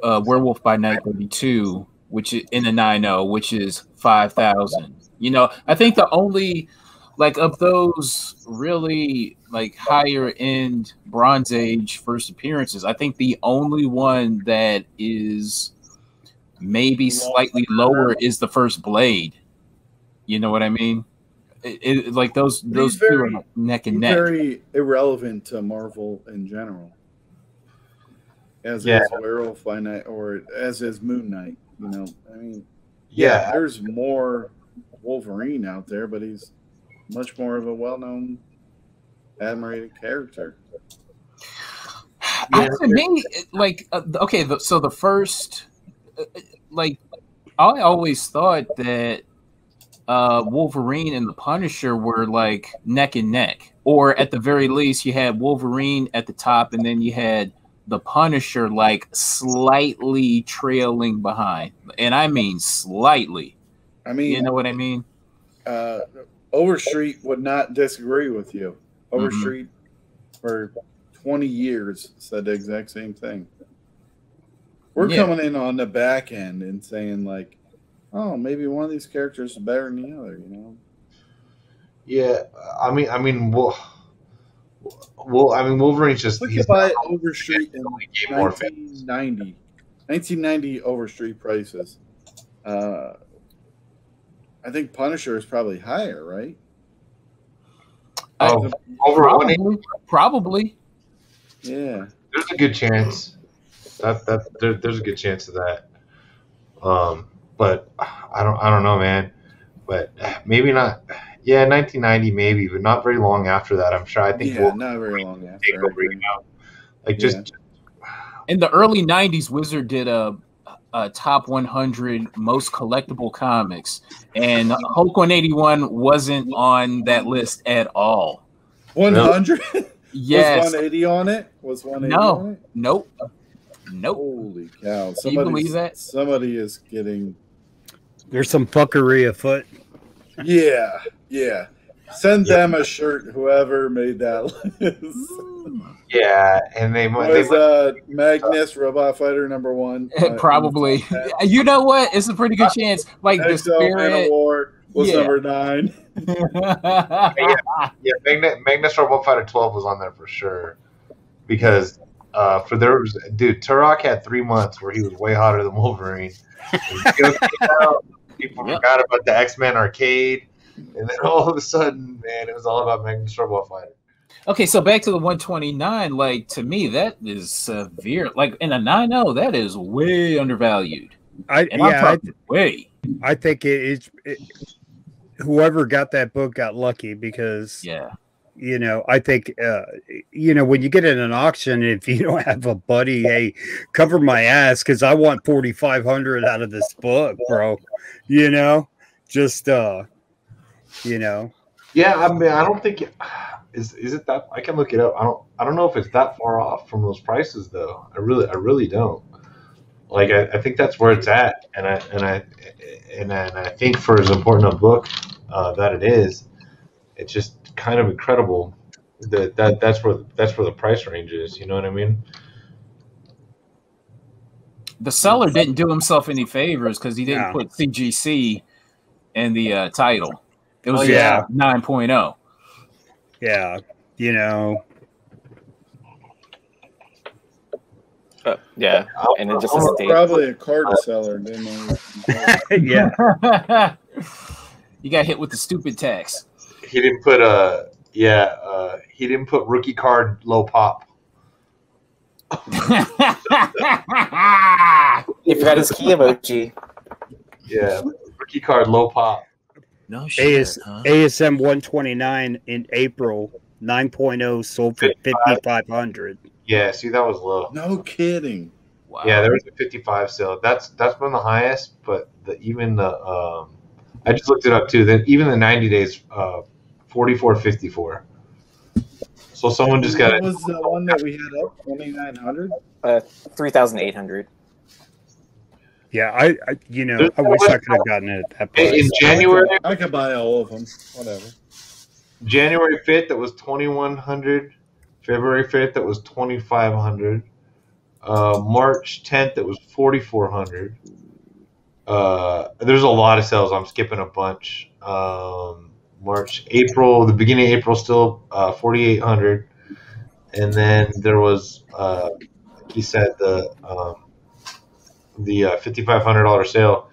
uh, Werewolf by Night thirty-two, which is in the nine oh, which is five thousand. You know, I think the only like of those really like higher end Bronze Age first appearances, I think the only one that is maybe slightly lower is the first Blade. You know what I mean? It, it, like those those very, two are neck and neck. Very irrelevant to Marvel in general. As yeah. is Werewolf by Night, or as is Moon Knight. You know, I mean, yeah, yeah, there's more Wolverine out there, but he's much more of a well-known, admirated character. I, to me, like, uh, okay, the, so the first, uh, like, I always thought that uh, Wolverine and the Punisher were like neck and neck, or at the very least, you had Wolverine at the top, and then you had the Punisher like slightly trailing behind, and I mean slightly. I mean, you know what I mean? Uh, Overstreet would not disagree with you. Overstreet mm-hmm. for twenty years said the exact same thing. We're yeah. coming in on the back end and saying like, oh, maybe one of these characters is better than the other, you know? Yeah, I mean, I mean, well, well I mean, Wolverine's just look he's about not, Overstreet in nineteen ninety. nineteen ninety Overstreet prices. Uh, I think Punisher is probably higher, right? Oh, over probably, probably. Yeah, there's a good chance. That that there, there's a good chance of that. Um, but I don't I don't know, man. But maybe not. Yeah, nineteen ninety maybe, but not very long after that. I'm sure. I think. Yeah, we'll, not very we'll long after. Like just, yeah. just in the early nineties, Wizard did a. Uh, top one hundred most collectible comics, and Hulk one eighty-one wasn't on that list at all. one hundred? Yes. Was one eighty on it? Was one eighty no. on it? Nope. Nope. Holy cow. Can you believe that? Somebody is getting... There's some fuckery afoot. Yeah. Yeah. Send yeah. them a shirt, whoever made that list. Yeah, and they might. Was uh, Magnus Robot Fighter number one? Uh, Probably. You know what? It's a pretty good chance. Like X O, the Spirit Man of War was yeah. number nine. yeah, yeah. Magnus, Magnus Robot Fighter twelve was on there for sure, because uh, for there was dude Turok had three months where he was way hotter than Wolverine. People yep. forgot about the X-Men arcade. And then all of a sudden, man, it was all about Magnus Robot Fighter. Okay, so back to the one twenty-nine. Like, to me, that is severe. Like, in a nine oh, that is way undervalued. I, yeah, I way. I think it, it, it. Whoever got that book got lucky because, yeah, you know, I think, uh, you know, when you get in an auction, if you don't have a buddy, hey, cover my ass because I want forty-five hundred out of this book, bro. You know, just. uh You know, yeah. I mean, I don't think it, is is it that I can look it up. I don't. I don't know if it's that far off from those prices, though. I really, I really don't. Like, I, I think that's where it's at, and I and I and I, and I think for as important a book uh, that it is, it's just kind of incredible that that that's where that's where the price range is. You know what I mean? The seller didn't do himself any favors because he didn't yeah. put C G C in the uh, title. It was oh, yeah nine point oh. Yeah, you know. Uh, yeah, and it just oh, probably a card uh, seller. Didn't they? yeah, you got hit with the stupid tax. He didn't put a uh, yeah. Uh, he didn't put rookie card low pop. He forgot his key emoji. Yeah, rookie card low pop. No shit, A S, huh? A S M one twenty-nine in April, nine point oh sold for fifty-five hundred. Yeah, see, that was low. No kidding. Wow. Yeah, there was a fifty-five sale. That's that's been the highest, but the, even the um, I just looked it up too. That even the ninety days, uh, forty-four fifty-four. So someone just got it. What was the one that we had up? twenty-nine hundred. Uh, three thousand eight hundred. Yeah, I, I, you know, I wish I could have gotten it at that price. In January, I could, I could buy all of them. Whatever. January fifth, that was twenty one hundred. February fifth, that was twenty five hundred. Uh, March tenth, that was forty four hundred. Uh, there's a lot of sales. I'm skipping a bunch. Um, March, April, the beginning of April, still uh, forty-eight hundred. And then there was, uh, like he said, the um, the uh, fifty-five hundred dollar sale.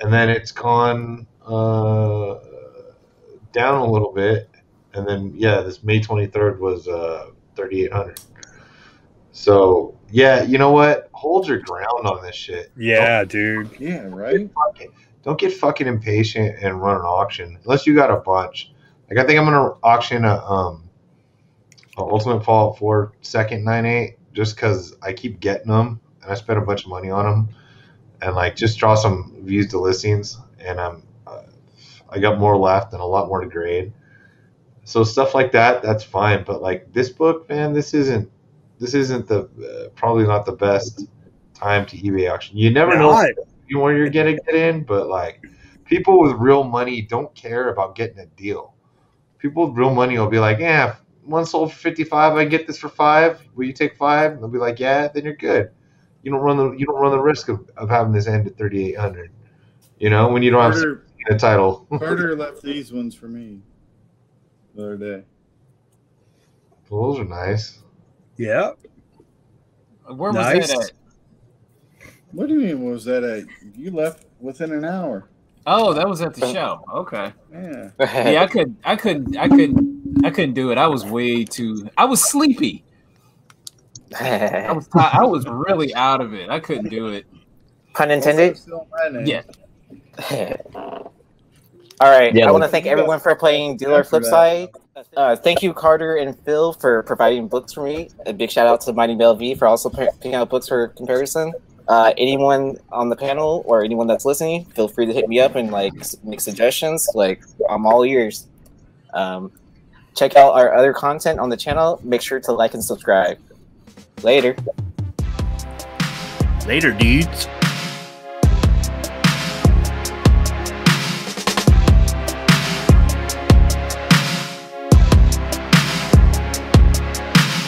And then it's gone uh, down a little bit. And then, yeah, this May twenty-third was uh, thirty-eight hundred. So, yeah, you know what? Hold your ground on this shit. Yeah, dude. Yeah, right? Don't get fucking impatient and run an auction unless you got a bunch. Like I think I'm gonna auction a um a Ultimate Fallout four second nine eight just because I keep getting them and I spent a bunch of money on them, and like just draw some views to listings, and I'm uh, I got more left and a lot more to grade. So stuff like that, that's fine. But like this book, man, this isn't this isn't the uh, probably not the best time to eBay auction. You never know. I- You want you're getting it in, but like people with real money don't care about getting a deal. People with real money will be like, yeah, one sold for fifty-five. I get this for five. Will you take five? And they'll be like, yeah. Then you're good. You don't run the you don't run the risk of, of having this end at thirty-eight hundred. You know, when you don't Carter, have a title. Carter left these ones for me the other day. Well, those are nice. Yeah. Where was nice. that at? What do you mean? What was that at? You left within an hour. Oh, that was at the show. Okay. Yeah. Yeah, I could. I couldn't. I couldn't. I couldn't do it. I was way too. I was sleepy. I was. I was really out of it. I couldn't do it. Pun intended. Yeah. All right. Yeah, I want to thank everyone for playing Dealer Flipside. Uh, thank you, Carter and Phil, for providing books for me. A big shout out to Mighty Mel V for also picking out books for comparison. Uh, anyone on the panel or anyone that's listening, feel free to hit me up and like make suggestions. Like I'm all ears. Um, check out our other content on the channel. Make sure to like and subscribe. Later. Later, dudes.